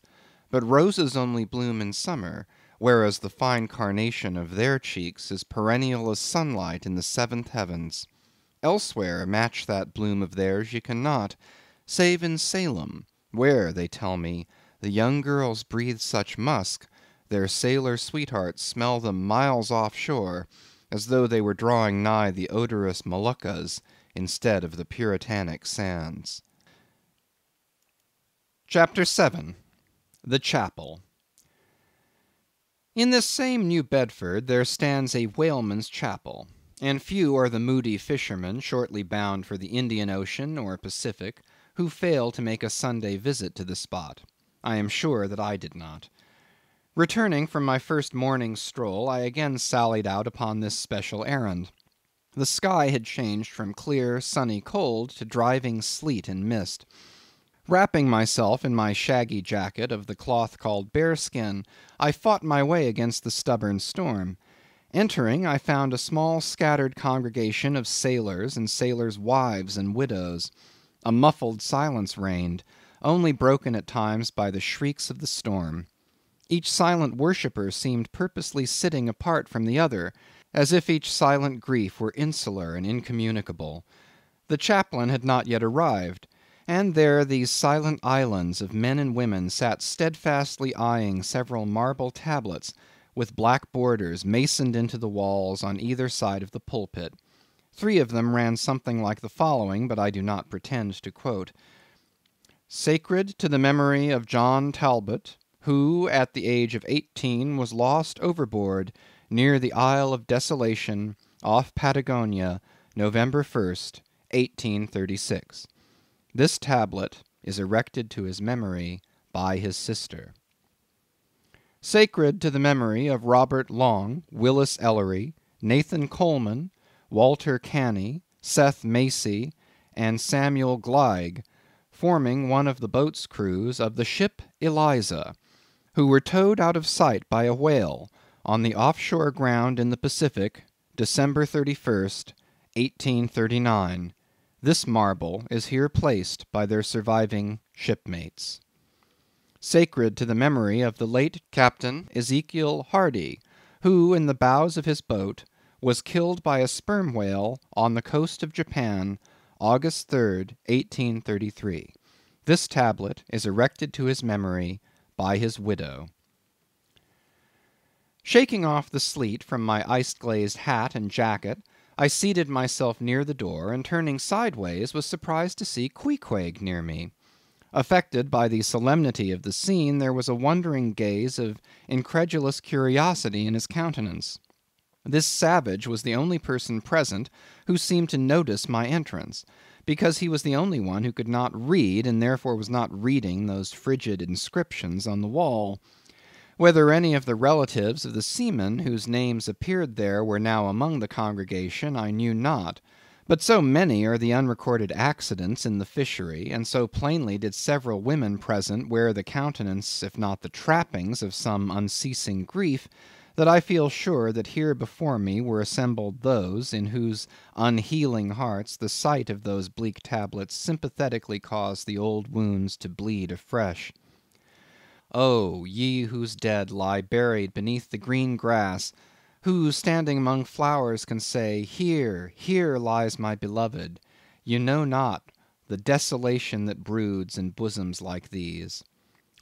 but roses only bloom in summer, whereas the fine carnation of their cheeks is perennial as sunlight in the 7th heavens. Elsewhere match that bloom of theirs ye cannot, save in Salem, where, they tell me, the young girls breathe such musk, their sailor sweethearts smell them miles off shore, as though they were drawing nigh the odorous Moluccas instead of the puritanic sands. Chapter 7. The Chapel. In this same New Bedford there stands a whaleman's chapel, and few are the moody fishermen shortly bound for the Indian Ocean or Pacific who fail to make a Sunday visit to the spot. I am sure that I did not. Returning from my first morning stroll, I again sallied out upon this special errand. The sky had changed from clear, sunny cold to driving sleet and mist. Wrapping myself in my shaggy jacket of the cloth called bearskin, I fought my way against the stubborn storm. Entering, I found a small scattered congregation of sailors and sailors' wives and widows. A muffled silence reigned, only broken at times by the shrieks of the storm. Each silent worshipper seemed purposely sitting apart from the other, as if each silent grief were insular and incommunicable. The chaplain had not yet arrived, and there these silent islands of men and women sat steadfastly eyeing several marble tablets with black borders masoned into the walls on either side of the pulpit. 3 of them ran something like the following, but I do not pretend to quote. sacred to the memory of John Talbot, who at the age of 18 was lost overboard near the Isle of Desolation off Patagonia, November 1st, 1836. This tablet is erected to his memory by his sister. Sacred to the memory of Robert Long, Willis Ellery, Nathan Coleman, Walter Canny, Seth Macy, and Samuel Gleig, forming one of the boat's crews of the ship Eliza, who were towed out of sight by a whale on the offshore ground in the Pacific, December 31st, 1839. This marble is here placed by their surviving shipmates. Sacred to the memory of the late Captain Ezekiel Hardy, who, in the bows of his boat, was killed by a sperm whale on the coast of Japan, August 3rd, 1833. This tablet is erected to his memory by his widow. Shaking off the sleet from my ice-glazed hat and jacket, I seated myself near the door, and turning sideways was surprised to see Queequeg near me. Affected by the solemnity of the scene, there was a wondering gaze of incredulous curiosity in his countenance. This savage was the only person present who seemed to notice my entrance, because he was the only one who could not read, and therefore was not reading those frigid inscriptions on the wall. Whether any of the relatives of the seamen whose names appeared there were now among the congregation, I knew not, but so many are the unrecorded accidents in the fishery, and so plainly did several women present wear the countenance, if not the trappings, of some unceasing grief, that I feel sure that here before me were assembled those in whose unhealing hearts the sight of those bleak tablets sympathetically caused the old wounds to bleed afresh. Oh, ye whose dead lie buried beneath the green grass, who, standing among flowers, can say, "Here, here lies my beloved," you know not the desolation that broods in bosoms like these.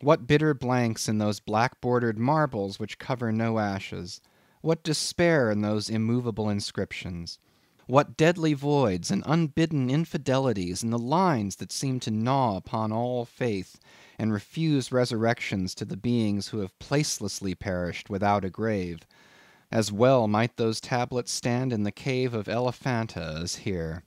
What bitter blanks in those black-bordered marbles which cover no ashes! What despair in those immovable inscriptions! What deadly voids and unbidden infidelities in the lines that seem to gnaw upon all faith and refuse resurrections to the beings who have placelessly perished without a grave! As well might those tablets stand in the cave of Elephanta as here.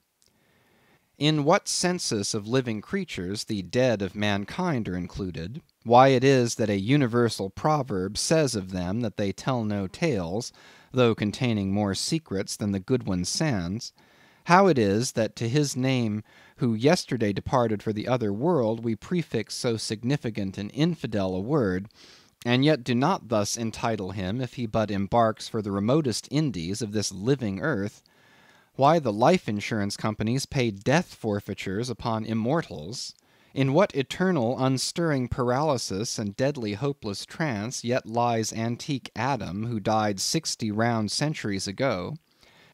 In what census of living creatures the dead of mankind are included, why it is that a universal proverb says of them that they tell no tales, though containing more secrets than the Goodwin Sands, how it is that to his name who yesterday departed for the other world we prefix so significant and infidel a word, and yet do not thus entitle him if he but embarks for the remotest indies of this living earth, why the life insurance companies pay death forfeitures upon immortals, in what eternal unstirring paralysis and deadly hopeless trance yet lies antique Adam who died 60 round centuries ago,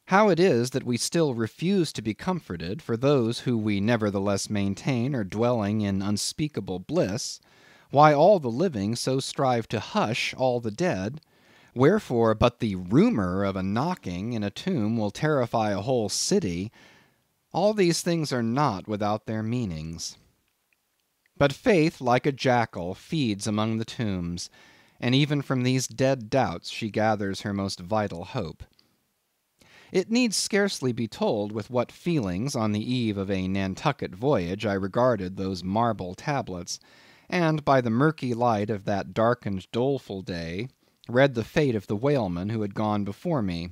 how it is that we still refuse to be comforted for those who we nevertheless maintain are dwelling in unspeakable bliss, why all the living so strive to hush all the dead, wherefore but the rumor of a knocking in a tomb will terrify a whole city, all these things are not without their meanings. But faith, like a jackal, feeds among the tombs, and even from these dead doubts she gathers her most vital hope. It needs scarcely be told with what feelings, on the eve of a Nantucket voyage, I regarded those marble tablets, and by the murky light of that darkened doleful day read the fate of the whaleman who had gone before me.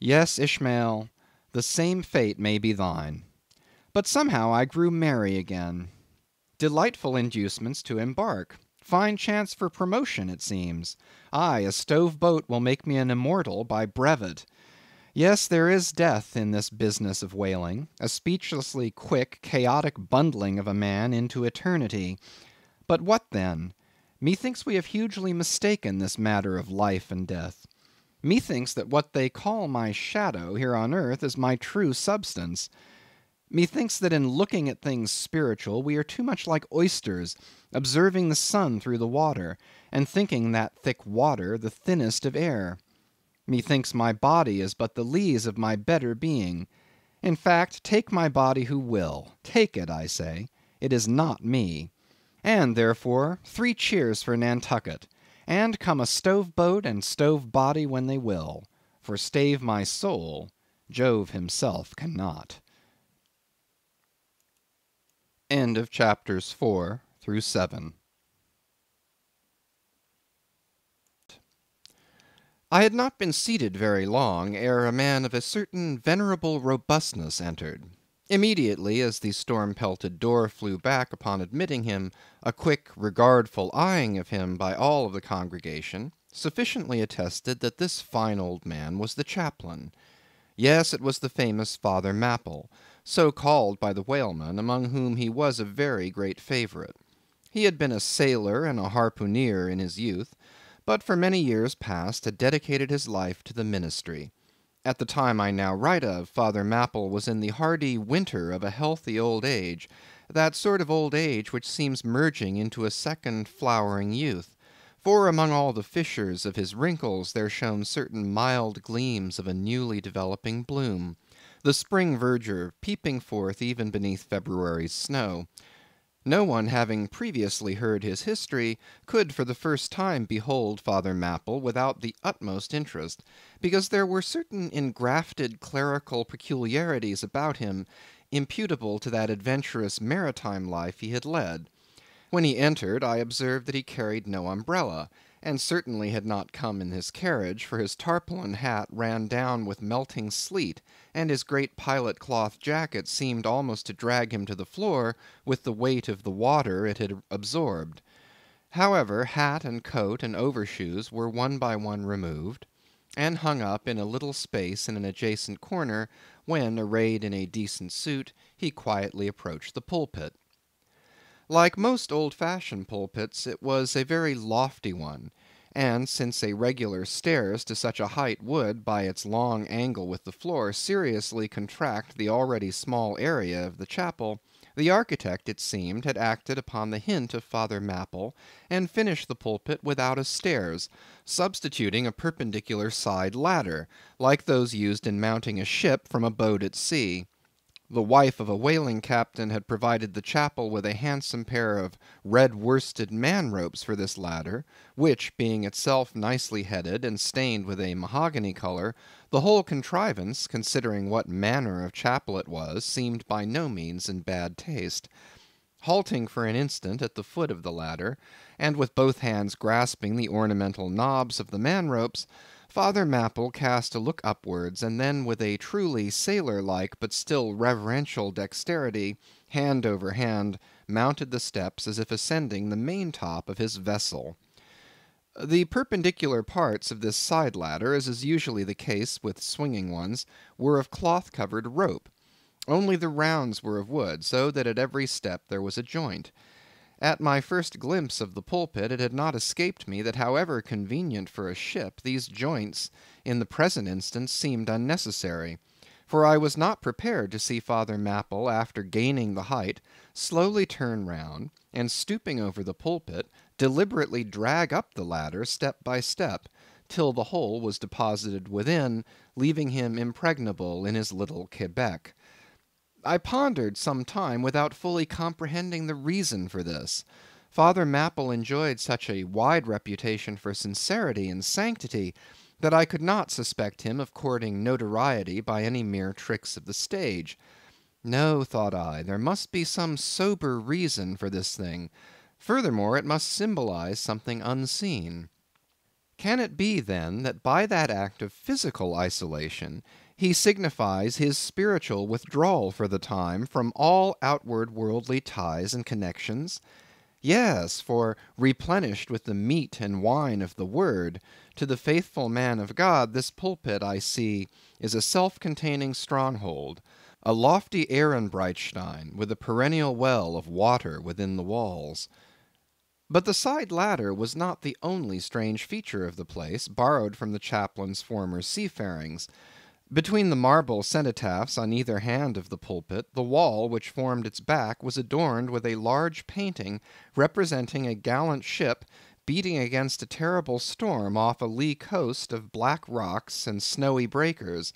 Yes, Ishmael, the same fate may be thine. But somehow I grew merry again. Delightful inducements to embark. Fine chance for promotion, it seems. Aye, a stove boat will make me an immortal by brevet. Yes, there is death in this business of whaling, a speechlessly quick, chaotic bundling of a man into eternity. But what then? Methinks we have hugely mistaken this matter of life and death. Methinks that what they call my shadow here on earth is my true substance. Methinks that in looking at things spiritual we are too much like oysters, observing the sun through the water, and thinking that thick water the thinnest of air. Methinks my body is but the lees of my better being. In fact, take my body who will. Take it, I say. It is not me. and therefore 3 cheers for Nantucket, and come a stove boat and stove body when they will, for stave my soul, Jove himself cannot. End of chapters 4 through 7. I had not been seated very long ere a man of a certain venerable robustness entered. Immediately as the storm-pelted door flew back upon admitting him, a quick, regardful eyeing of him by all of the congregation sufficiently attested that this fine old man was the chaplain. Yes, it was the famous Father Mapple, so called by the whalemen, among whom he was a very great favourite. He had been a sailor and a harpooneer in his youth, but for many years past had dedicated his life to the ministry. At the time I now write of, Father Mapple was in the hardy winter of a healthy old age, that sort of old age which seems merging into a second flowering youth, for among all the fissures of his wrinkles there shone certain mild gleams of a newly developing bloom, the spring verdure peeping forth even beneath February's snow. No one, having previously heard his history, could for the first time behold Father Mapple without the utmost interest, because there were certain engrafted clerical peculiarities about him imputable to that adventurous maritime life he had led. When he entered, I observed that he carried no umbrella, and certainly had not come in his carriage, for his tarpaulin hat ran down with melting sleet, and his great pilot-cloth jacket seemed almost to drag him to the floor with the weight of the water it had absorbed. However, hat and coat and overshoes were one by one removed, and hung up in a little space in an adjacent corner, when, arrayed in a decent suit, he quietly approached the pulpit. Like most old-fashioned pulpits, it was a very lofty one, and since a regular stairs to such a height would, by its long angle with the floor, seriously contract the already small area of the chapel, the architect, it seemed, had acted upon the hint of Father Mapple, and finished the pulpit without a stairs, substituting a perpendicular side ladder, like those used in mounting a ship from a boat at sea. The wife of a whaling captain had provided the chapel with a handsome pair of red worsted man-ropes for this ladder, which, being itself nicely headed and stained with a mahogany colour, the whole contrivance, considering what manner of chapel it was, seemed by no means in bad taste. Halting for an instant at the foot of the ladder, and with both hands grasping the ornamental knobs of the man-ropes, Father Mapple cast a look upwards, and then with a truly sailor-like but still reverential dexterity, hand over hand, mounted the steps as if ascending the main-top of his vessel. The perpendicular parts of this side-ladder, as is usually the case with swinging ones, were of cloth-covered rope. Only the rounds were of wood, so that at every step there was a joint. At my first glimpse of the pulpit it had not escaped me that however convenient for a ship, these joints in the present instance seemed unnecessary, for I was not prepared to see Father Mapple, after gaining the height, slowly turn round, and stooping over the pulpit, deliberately drag up the ladder step by step, till the whole was deposited within, leaving him impregnable in his little Quebec. I pondered some time without fully comprehending the reason for this. Father Mapple enjoyed such a wide reputation for sincerity and sanctity that I could not suspect him of courting notoriety by any mere tricks of the stage. No, thought I, there must be some sober reason for this thing. Furthermore, it must symbolize something unseen. Can it be, then, that by that act of physical isolation he signifies his spiritual withdrawal for the time from all outward worldly ties and connections? Yes, for replenished with the meat and wine of the Word, to the faithful man of God this pulpit, I see, is a self-containing stronghold, a lofty Ehrenbreitstein with a perennial well of water within the walls. But the side ladder was not the only strange feature of the place, borrowed from the chaplain's former seafarings. Between the marble cenotaphs on either hand of the pulpit, the wall which formed its back was adorned with a large painting representing a gallant ship beating against a terrible storm off a lee coast of black rocks and snowy breakers.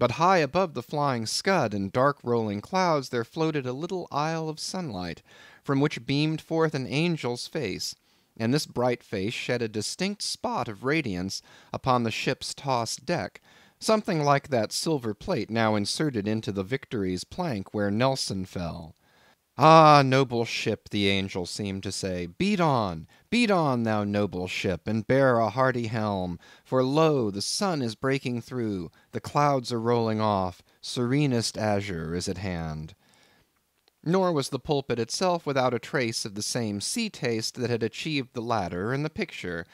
but high above the flying scud and dark rolling clouds there floated a little isle of sunlight, from which beamed forth an angel's face, and this bright face shed a distinct spot of radiance upon the ship's tossed deck, something like that silver plate now inserted into the Victory's plank where Nelson fell. "Ah, noble ship," the angel seemed to say, beat on, thou noble ship, and bear a hearty helm, for lo, the sun is breaking through, the clouds are rolling off, serenest azure is at hand." Nor was the pulpit itself without a trace of the same sea taste that had achieved the latter in the picture.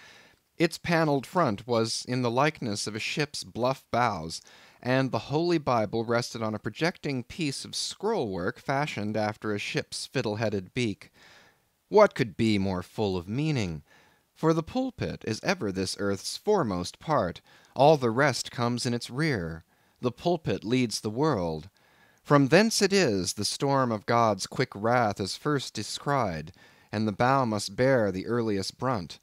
Its panelled front was in the likeness of a ship's bluff bows, and the Holy Bible rested on a projecting piece of scrollwork fashioned after a ship's fiddle-headed beak. What could be more full of meaning? For the pulpit is ever this earth's foremost part, all the rest comes in its rear. The pulpit leads the world. From thence it is the storm of God's quick wrath is first descried, and the bow must bear the earliest brunt.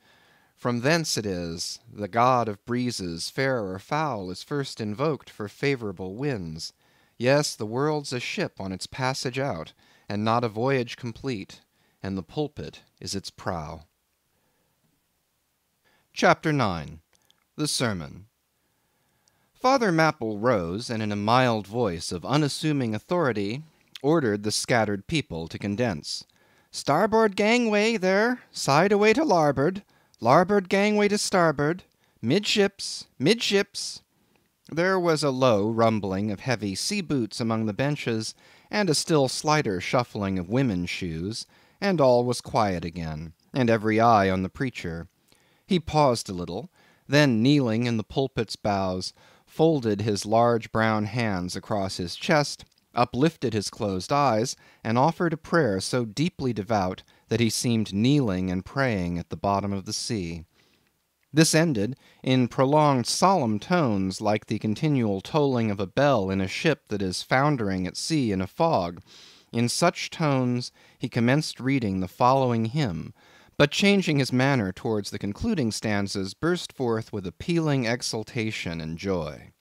From thence it is, the God of breezes, fair or foul, is first invoked for favourable winds. Yes, the world's a ship on its passage out, and not a voyage complete, and the pulpit is its prow. Chapter 9. The Sermon. Father Mapple rose, and in a mild voice of unassuming authority, ordered the scattered people to condense. "Starboard gangway there, side away to larboard. Larboard gangway to starboard. Midships, midships." There was a low rumbling of heavy sea boots among the benches, and a still slighter shuffling of women's shoes, and all was quiet again, and every eye on the preacher. He paused a little, then kneeling in the pulpit's bows, folded his large brown hands across his chest, uplifted his closed eyes, and offered a prayer so deeply devout that he seemed kneeling and praying at the bottom of the sea. This ended in prolonged solemn tones like the continual tolling of a bell in a ship that is foundering at sea in a fog. In such tones he commenced reading the following hymn, but changing his manner towards the concluding stanzas, burst forth with appealing exultation and joy.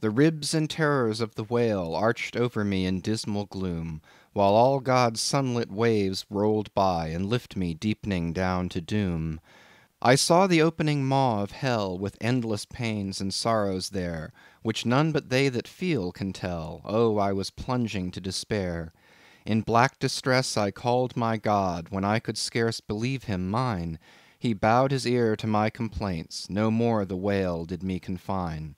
"The ribs and terrors of the whale arched over me in dismal gloom, while all God's sunlit waves rolled by and lift me deepening down to doom. I saw the opening maw of hell with endless pains and sorrows there, which none but they that feel can tell. Oh, I was plunging to despair. In black distress I called my God, when I could scarce believe him mine. He bowed his ear to my complaints, no more the whale did me confine.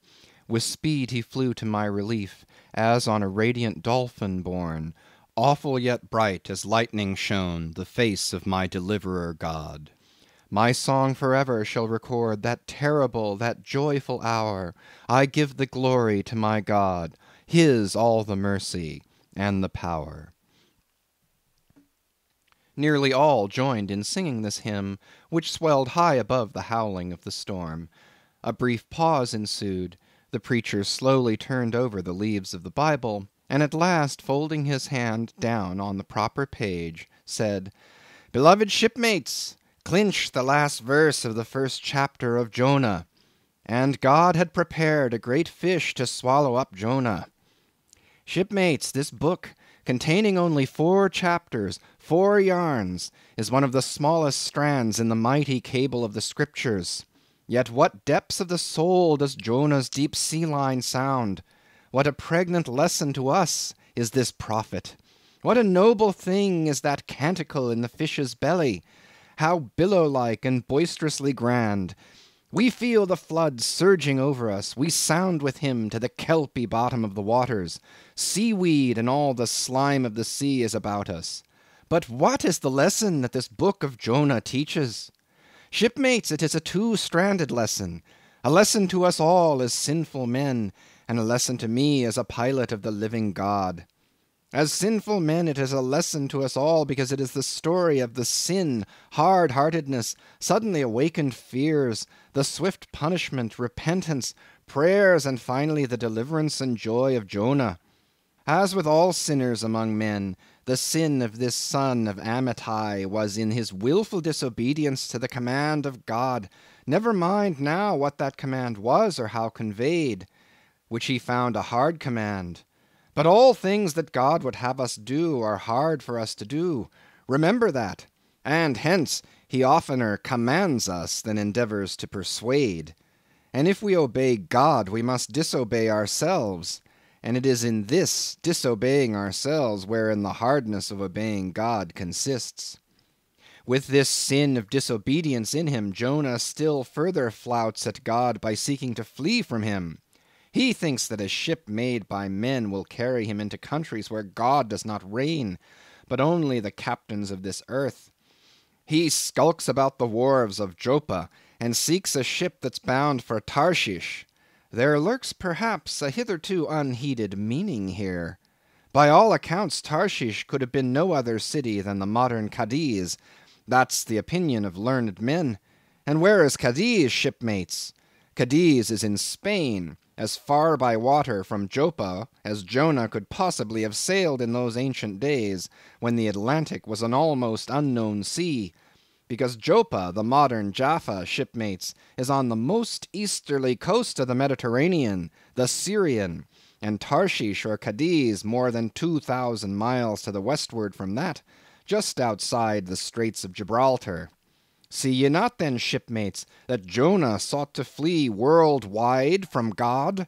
With speed he flew to my relief, as on a radiant dolphin borne. Awful yet bright as lightning shone the face of my deliverer God. My song forever shall record that terrible, that joyful hour. I give the glory to my God, his all the mercy and the power." Nearly all joined in singing this hymn, which swelled high above the howling of the storm. A brief pause ensued. The preacher slowly turned over the leaves of the Bible, and at last, folding his hand down on the proper page, said, "Beloved shipmates, clinch the last verse of the first chapter of Jonah. And God had prepared a great fish to swallow up Jonah. Shipmates, this book, containing only 4 chapters, 4 yarns, is one of the smallest strands in the mighty cable of the Scriptures. Yet what depths of the soul does Jonah's deep sea line sound? What a pregnant lesson to us is this prophet! What a noble thing is that canticle in the fish's belly! How billow-like and boisterously grand! We feel the flood surging over us, we sound with him to the kelpy bottom of the waters. Seaweed and all the slime of the sea is about us. But what is the lesson that this book of Jonah teaches? Shipmates, it is a two-stranded lesson, a lesson to us all as sinful men, and a lesson to me as a pilot of the living God. As sinful men it is a lesson to us all because it is the story of the sin, hard-heartedness, suddenly awakened fears, the swift punishment, repentance, prayers, and finally the deliverance and joy of Jonah. As with all sinners among men, the sin of this son of Amittai was in his willful disobedience to the command of God. Never mind now what that command was or how conveyed. which he found a hard command. But all things that God would have us do are hard for us to do. Remember that, and hence he oftener commands us than endeavors to persuade. And if we obey God, we must disobey ourselves, and it is in this disobeying ourselves wherein the hardness of obeying God consists. With this sin of disobedience in him, Jonah still further flouts at God by seeking to flee from him. He thinks that a ship made by men will carry him into countries where God does not reign, but only the captains of this earth. He skulks about the wharves of Joppa, and seeks a ship that's bound for Tarshish. There lurks perhaps a hitherto unheeded meaning here. By all accounts, Tarshish could have been no other city than the modern Cadiz. That's the opinion of learned men. And where is Cadiz, shipmates? Cadiz is in Spain, as far by water from Joppa as Jonah could possibly have sailed in those ancient days when the Atlantic was an almost unknown sea, because Joppa, the modern Jaffa, shipmates, is on the most easterly coast of the Mediterranean, the Syrian, and Tarshish or Cadiz more than 2,000 miles to the westward from that, just outside the Straits of Gibraltar. See ye not then, shipmates, that Jonah sought to flee world-wide from God?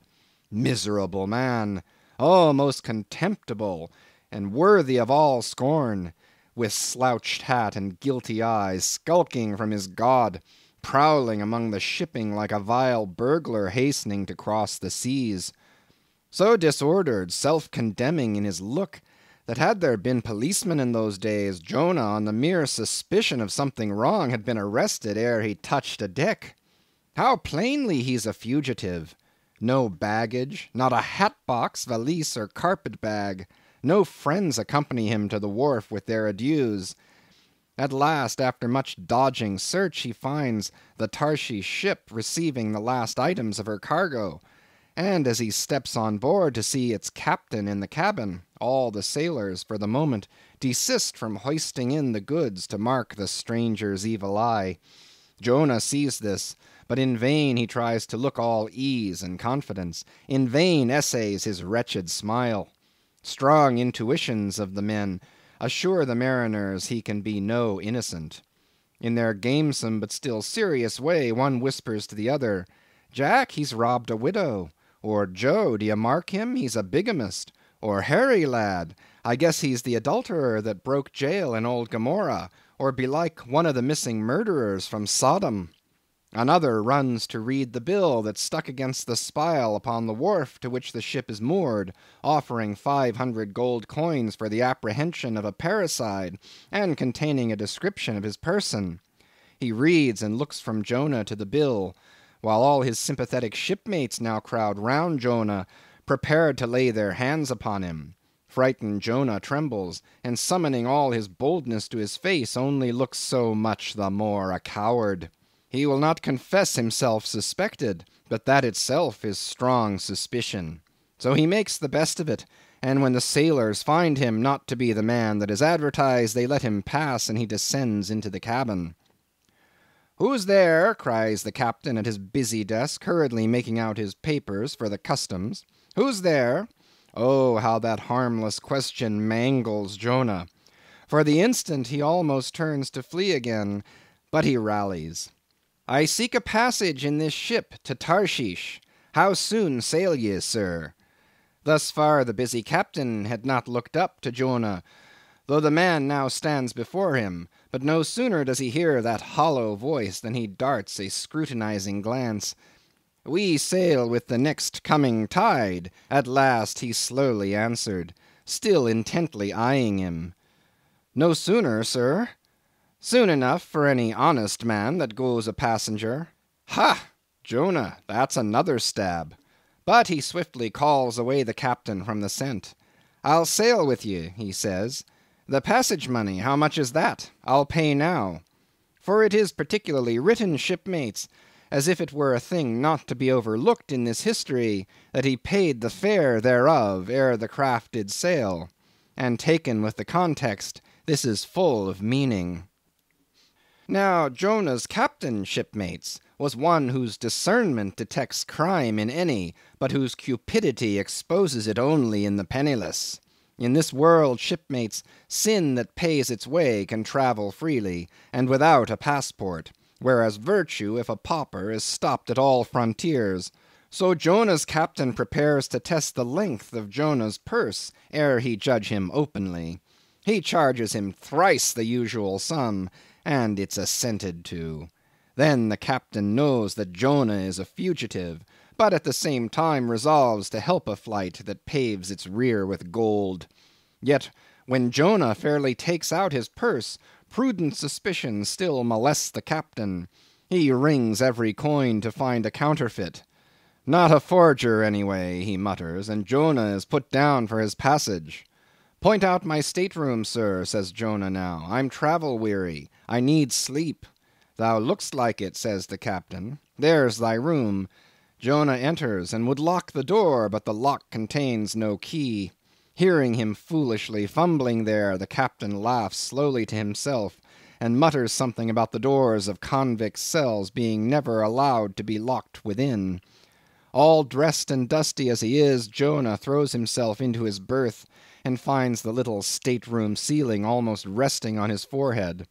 Miserable man! Oh, most contemptible, and worthy of all scorn, with slouched hat and guilty eyes, skulking from his God, prowling among the shipping like a vile burglar hastening to cross the seas. So disordered, self-condemning in his look, that had there been policemen in those days, Jonah, on the mere suspicion of something wrong, had been arrested ere he touched a deck. How plainly he's a fugitive. No baggage, not a hat-box, valise, or carpet-bag. No friends accompany him to the wharf with their adieus. At last, after much dodging search, he finds the Tarshish ship receiving the last items of her cargo. And as he steps on board to see its captain in the cabin, all the sailors, for the moment, desist from hoisting in the goods to mark the stranger's evil eye. Jonah sees this, but in vain he tries to look all ease and confidence, in vain essays his wretched smile. Strong intuitions of the men assure the mariners he can be no innocent. In their gamesome but still serious way, one whispers to the other, "Jack, he's robbed a widow," or "Joe, d'ye mark him? He's a bigamist," or "Harry, lad, I guess he's the adulterer that broke jail in old Gomorrah, or belike one of the missing murderers from Sodom." Another runs to read the bill that's stuck against the spile upon the wharf to which the ship is moored, offering 500 gold coins for the apprehension of a parricide, and containing a description of his person. He reads and looks from Jonah to the bill, while all his sympathetic shipmates now crowd round Jonah, prepared to lay their hands upon him. Frightened Jonah trembles, and summoning all his boldness to his face, only looks so much the more a coward. He will not confess himself suspected, but that itself is strong suspicion. So he makes the best of it, and when the sailors find him not to be the man that is advertised, they let him pass, and he descends into the cabin. "Who's there?" cries the captain at his busy desk, hurriedly making out his papers for the customs. "Who's there?" Oh, how that harmless question mangles Jonah. For the instant he almost turns to flee again, but he rallies. "I seek a passage in this ship to Tarshish. How soon sail ye, sir?" Thus far the busy captain had not looked up to Jonah, though the man now stands before him, but no sooner does he hear that hollow voice than he darts a scrutinizing glance. "We sail with the next coming tide," at last he slowly answered, still intently eyeing him. "No sooner, sir?" "Soon enough for any honest man that goes a passenger." Ha! Jonah, that's another stab. But he swiftly calls away the captain from the scent. "I'll sail with ye," he says. "The passage money, how much is that? I'll pay now." For it is particularly written, shipmates, as if it were a thing not to be overlooked in this history, that he paid the fare thereof ere the craft did sail, and taken with the context, this is full of meaning. Now Jonah's captain, shipmates, was one whose discernment detects crime in any, but whose cupidity exposes it only in the penniless. In this world, shipmates, sin that pays its way can travel freely, and without a passport, whereas virtue, if a pauper, is stopped at all frontiers. So Jonah's captain prepares to test the length of Jonah's purse ere he judge him openly. He charges him thrice the usual sum, and it's assented to. Then the captain knows that Jonah is a fugitive, but at the same time resolves to help a flight that paves its rear with gold. Yet when Jonah fairly takes out his purse, prudent suspicion still molests the captain. He rings every coin to find a counterfeit. "Not a forger, anyway," he mutters, and Jonah is put down for his passage. "Point out my stateroom, sir," says Jonah now. "I'm travel-weary. I need sleep." "Thou look'st like it," says the captain. "There's thy room." Jonah enters and would lock the door, but the lock contains no key. Hearing him foolishly fumbling there, the captain laughs slowly to himself and mutters something about the doors of convict cells being never allowed to be locked within. All dressed and dusty as he is, Jonah throws himself into his berth and finds the little stateroom ceiling almost resting on his forehead.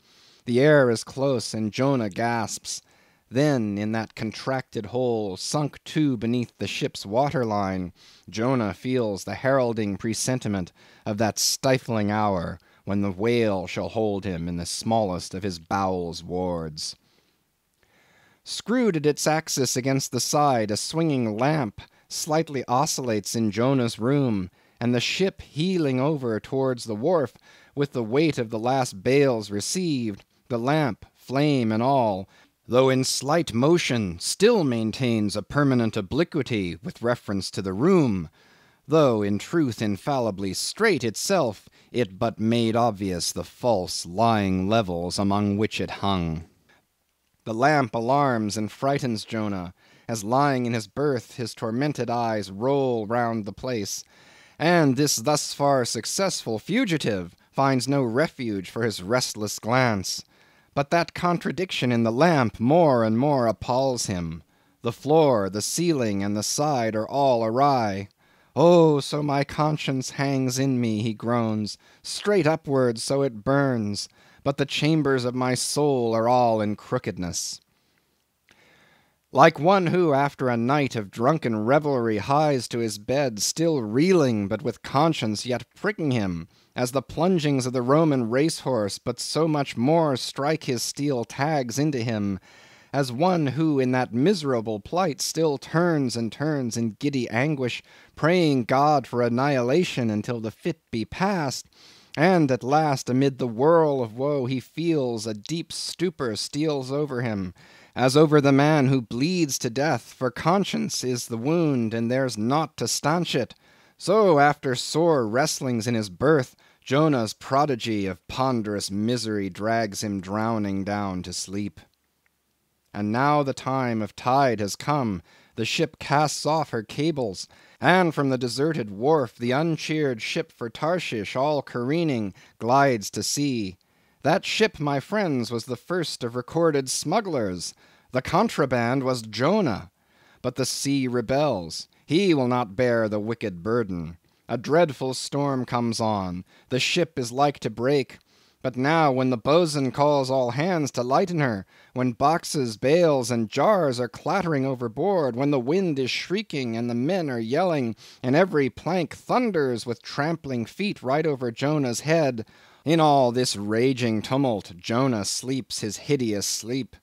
The air is close, and Jonah gasps. Then, in that contracted hole, sunk to beneath the ship's waterline, Jonah feels the heralding presentiment of that stifling hour when the whale shall hold him in the smallest of his bowels' wards. Screwed at its axis against the side, a swinging lamp slightly oscillates in Jonah's room, and the ship heeling over towards the wharf with the weight of the last bales received, the lamp, flame and all, though in slight motion, still maintains a permanent obliquity with reference to the room, though in truth infallibly straight itself, it but made obvious the false lying levels among which it hung. The lamp alarms and frightens Jonah, as lying in his berth his tormented eyes roll round the place, and this thus far successful fugitive finds no refuge for his restless glance. But that contradiction in the lamp more and more appalls him. The floor, the ceiling, and the side are all awry. "Oh, so my conscience hangs in me," he groans, "straight upwards so it burns, but the chambers of my soul are all in crookedness." Like one who, after a night of drunken revelry, hies to his bed, still reeling but with conscience yet pricking him, as the plungings of the Roman racehorse but so much more strike his steel tags into him, as one who in that miserable plight still turns and turns in giddy anguish, praying God for annihilation until the fit be past, and at last amid the whirl of woe he feels a deep stupor steals over him, as over the man who bleeds to death, for conscience is the wound and there's naught to stanch it. So after sore wrestlings in his berth, Jonah's prodigy of ponderous misery drags him drowning down to sleep. And now the time of tide has come. The ship casts off her cables, and from the deserted wharf the uncheered ship for Tarshish, all careening, glides to sea. That ship, my friends, was the first of recorded smugglers. The contraband was Jonah. But the sea rebels. He will not bear the wicked burden. A dreadful storm comes on. The ship is like to break. But now when the boatswain calls all hands to lighten her, when boxes, bales, and jars are clattering overboard, when the wind is shrieking and the men are yelling, and every plank thunders with trampling feet right over Jonah's head, in all this raging tumult Jonah sleeps his hideous sleep.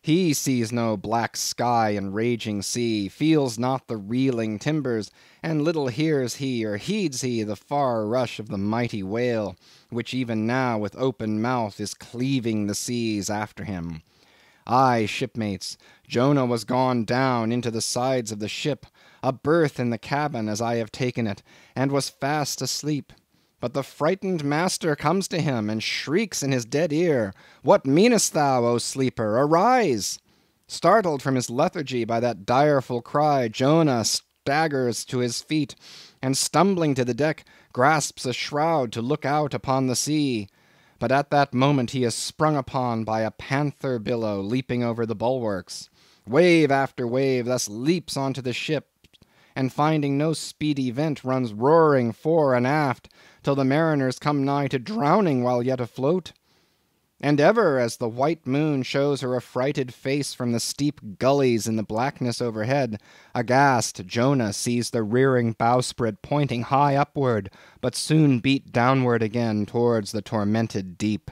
He sees no black sky and raging sea, feels not the reeling timbers, and little hears he or heeds he the far rush of the mighty whale, which even now with open mouth is cleaving the seas after him. Aye, shipmates, Jonah was gone down into the sides of the ship, a berth in the cabin as I have taken it, and was fast asleep. But the frightened master comes to him and shrieks in his dead ear, "What meanest thou, O sleeper? Arise!" Startled from his lethargy by that direful cry, Jonah staggers to his feet, and stumbling to the deck, grasps a shroud to look out upon the sea. But at that moment he is sprung upon by a panther billow leaping over the bulwarks. Wave after wave thus leaps onto the ship, and finding no speedy vent, runs roaring fore and aft, till the mariners come nigh to drowning while yet afloat. And ever, as the white moon shows her affrighted face from the steep gullies in the blackness overhead, aghast Jonah sees the rearing bowsprit pointing high upward, but soon beat downward again towards the tormented deep.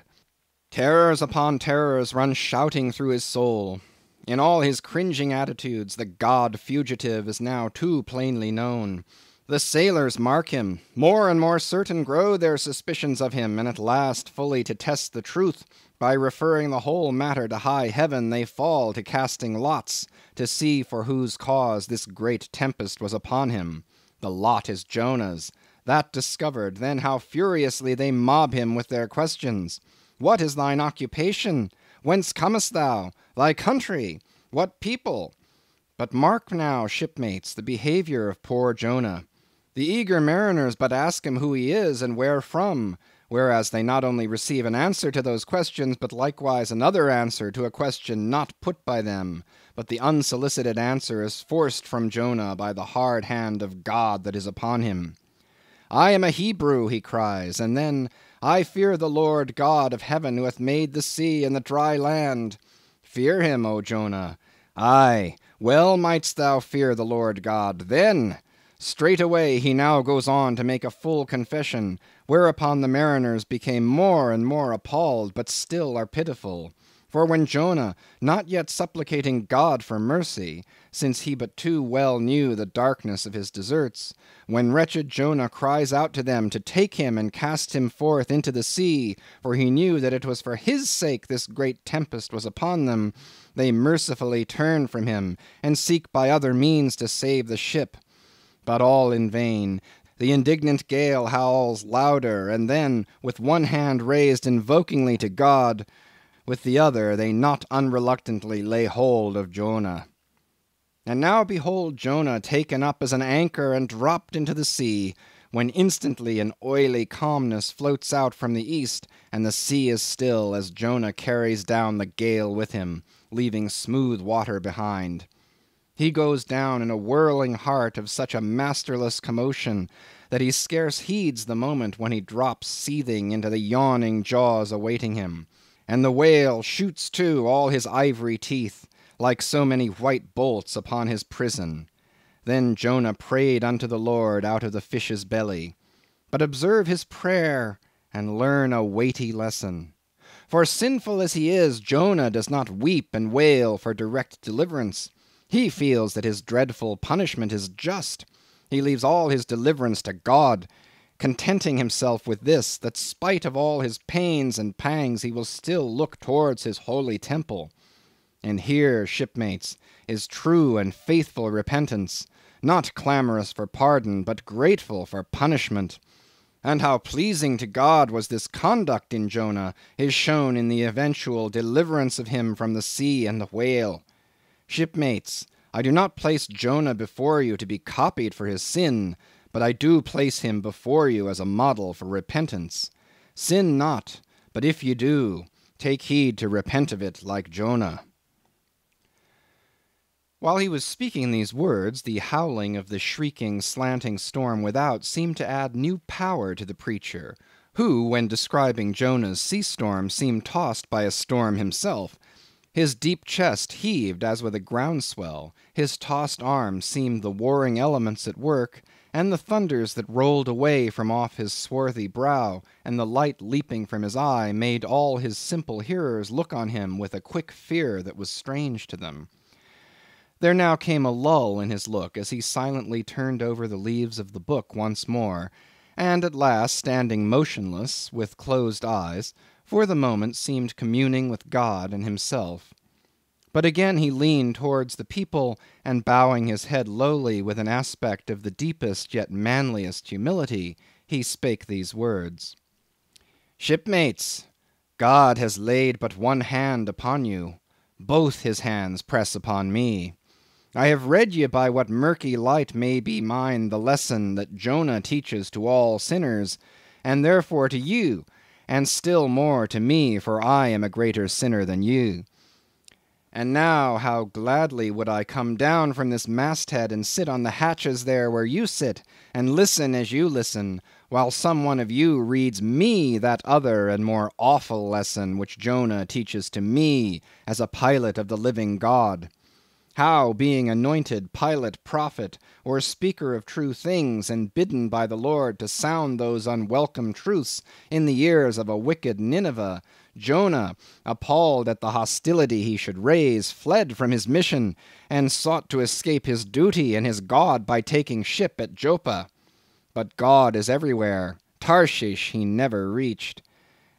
Terrors upon terrors run shouting through his soul. In all his cringing attitudes, the god fugitive is now too plainly known. The sailors mark him. More and more certain grow their suspicions of him, and at last fully to test the truth, by referring the whole matter to high heaven, they fall to casting lots, to see for whose cause this great tempest was upon him. The lot is Jonah's. That discovered, then how furiously they mob him with their questions. What is thine occupation? Whence comest thou? Thy country? What people? But mark now, shipmates, the behavior of poor Jonah. The eager mariners but ask him who he is and where from, whereas they not only receive an answer to those questions, but likewise another answer to a question not put by them, but the unsolicited answer is forced from Jonah by the hard hand of God that is upon him. I am a Hebrew, he cries, and then, I fear the Lord God of heaven who hath made the sea and the dry land. Fear him, O Jonah. Aye, well mightst thou fear the Lord God then. Straightway he now goes on to make a full confession, whereupon the mariners became more and more appalled, but still are pitiful. For when Jonah, not yet supplicating God for mercy, since he but too well knew the darkness of his deserts, when wretched Jonah cries out to them to take him and cast him forth into the sea, for he knew that it was for his sake this great tempest was upon them, they mercifully turn from him, and seek by other means to save the ship. But all in vain. The indignant gale howls louder, and then, with one hand raised invokingly to God, with the other they not unreluctantly lay hold of Jonah. And now behold Jonah taken up as an anchor and dropped into the sea, when instantly an oily calmness floats out from the east, and the sea is still as Jonah carries down the gale with him, leaving smooth water behind. He goes down in a whirling heart of such a masterless commotion that he scarce heeds the moment when he drops seething into the yawning jaws awaiting him, and the whale shoots to all his ivory teeth like so many white bolts upon his prison. Then Jonah prayed unto the Lord out of the fish's belly. But observe his prayer and learn a weighty lesson. For sinful as he is, Jonah does not weep and wail for direct deliverance. He feels that his dreadful punishment is just. He leaves all his deliverance to God, contenting himself with this, that spite of all his pains and pangs he will still look towards his holy temple. And here, shipmates, is true and faithful repentance, not clamorous for pardon, but grateful for punishment. And how pleasing to God was this conduct in Jonah is shown in the eventual deliverance of him from the sea and the whale. Shipmates, I do not place Jonah before you to be copied for his sin, but I do place him before you as a model for repentance. Sin not, but if you do, take heed to repent of it like Jonah. While he was speaking these words, the howling of the shrieking, slanting storm without seemed to add new power to the preacher, who, when describing Jonah's sea-storm, seemed tossed by a storm himself. His deep chest heaved as with a groundswell, his tossed arms seemed the warring elements at work, and the thunders that rolled away from off his swarthy brow, and the light leaping from his eye, made all his simple hearers look on him with a quick fear that was strange to them. There now came a lull in his look as he silently turned over the leaves of the book once more, and at last, standing motionless, with closed eyes, for the moment seemed communing with God and himself. But again he leaned towards the people, and bowing his head lowly with an aspect of the deepest yet manliest humility, he spake these words. Shipmates, God has laid but one hand upon you. Both his hands press upon me. I have read ye by what murky light may be mine the lesson that Jonah teaches to all sinners, and therefore to you, and still more to me, for I am a greater sinner than you. And now how gladly would I come down from this masthead and sit on the hatches there where you sit, and listen as you listen, while some one of you reads me that other and more awful lesson which Jonah teaches to me as a pilot of the living God. How, being anointed pilot prophet, or speaker of true things, and bidden by the Lord to sound those unwelcome truths in the ears of a wicked Nineveh, Jonah, appalled at the hostility he should raise, fled from his mission, and sought to escape his duty and his God by taking ship at Joppa. But God is everywhere. Tarshish he never reached.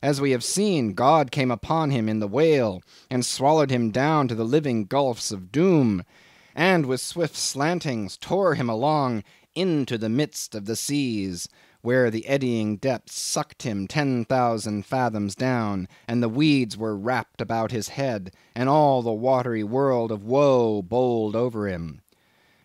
As we have seen, God came upon him in the whale, and swallowed him down to the living gulfs of doom, and with swift slantings tore him along into the midst of the seas, where the eddying depths sucked him 10,000 fathoms down, and the weeds were wrapped about his head, and all the watery world of woe bowled over him.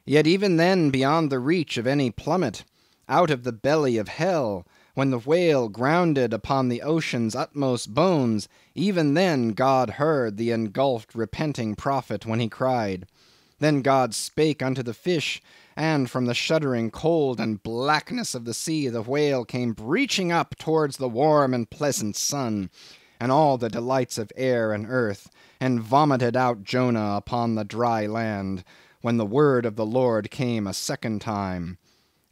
Yet even then, beyond the reach of any plummet, out of the belly of hell, when the whale grounded upon the ocean's utmost bones, even then God heard the engulfed repenting prophet when he cried. Then God spake unto the fish, and from the shuddering cold and blackness of the sea the whale came breaching up towards the warm and pleasant sun, and all the delights of air and earth, and vomited out Jonah upon the dry land, when the word of the Lord came a second time.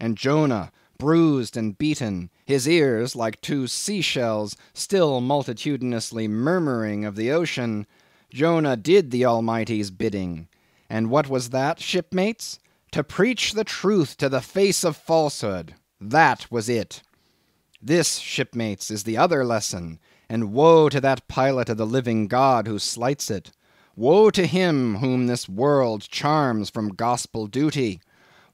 And Jonah, bruised and beaten, his ears like two seashells, still multitudinously murmuring of the ocean, Jonah did the Almighty's bidding. And what was that, shipmates? To preach the truth to the face of falsehood. That was it. This, shipmates, is the other lesson, and woe to that pilot of the living God who slights it. Woe to him whom this world charms from gospel duty.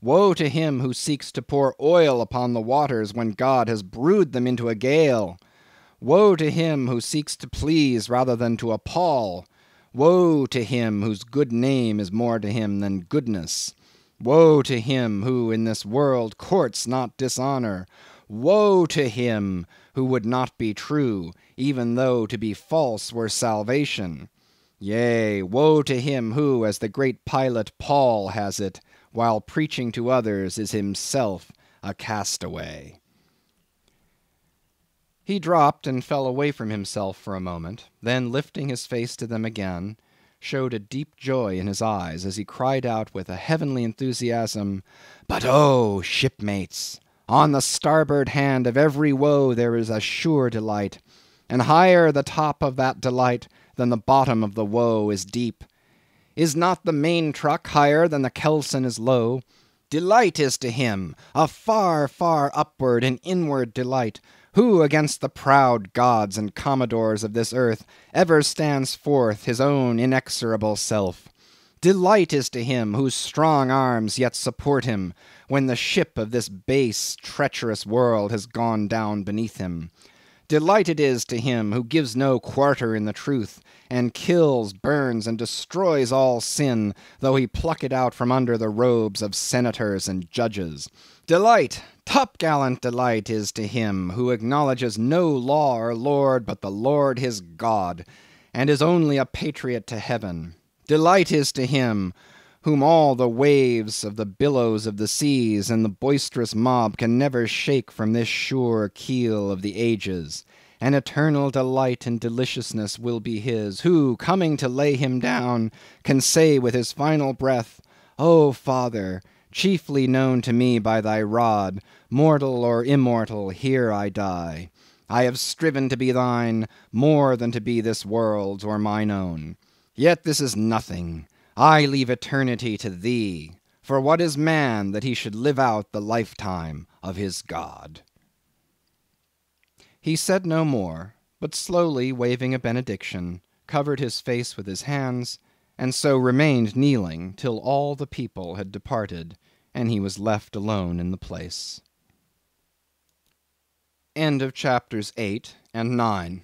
Woe to him who seeks to pour oil upon the waters when God has brewed them into a gale. Woe to him who seeks to please rather than to appall. Woe to him whose good name is more to him than goodness. Woe to him who in this world courts not dishonor. Woe to him who would not be true, even though to be false were salvation. Yea, woe to him who, as the great pilot Paul has it, while preaching to others is himself a castaway. He dropped and fell away from himself for a moment, then lifting his face to them again, showed a deep joy in his eyes as he cried out with a heavenly enthusiasm, "But oh, shipmates, on the starboard hand of every woe there is a sure delight, and higher the top of that delight than the bottom of the woe is deep. Is not the main truck higher than the kelson is low? Delight is to him a far, far upward and inward delight, who against the proud gods and commodores of this earth ever stands forth his own inexorable self. Delight is to him whose strong arms yet support him, when the ship of this base, treacherous world has gone down beneath him. Delight it is to him who gives no quarter in the truth, and kills, burns, and destroys all sin, though he pluck it out from under the robes of senators and judges. Delight, topgallant delight is to him who acknowledges no law or lord but the Lord his God, and is only a patriot to heaven. Delight is to him whom all the waves of the billows of the seas and the boisterous mob can never shake from this sure keel of the ages. An eternal delight and deliciousness will be his, who, coming to lay him down, can say with his final breath, O Father, chiefly known to me by thy rod, mortal or immortal, here I die. I have striven to be thine more than to be this world's or mine own. Yet this is nothing. I leave eternity to thee, for what is man that he should live out the lifetime of his God?" He said no more, but slowly waving a benediction, covered his face with his hands, and so remained kneeling till all the people had departed, and he was left alone in the place. End of chapters 8 and 9.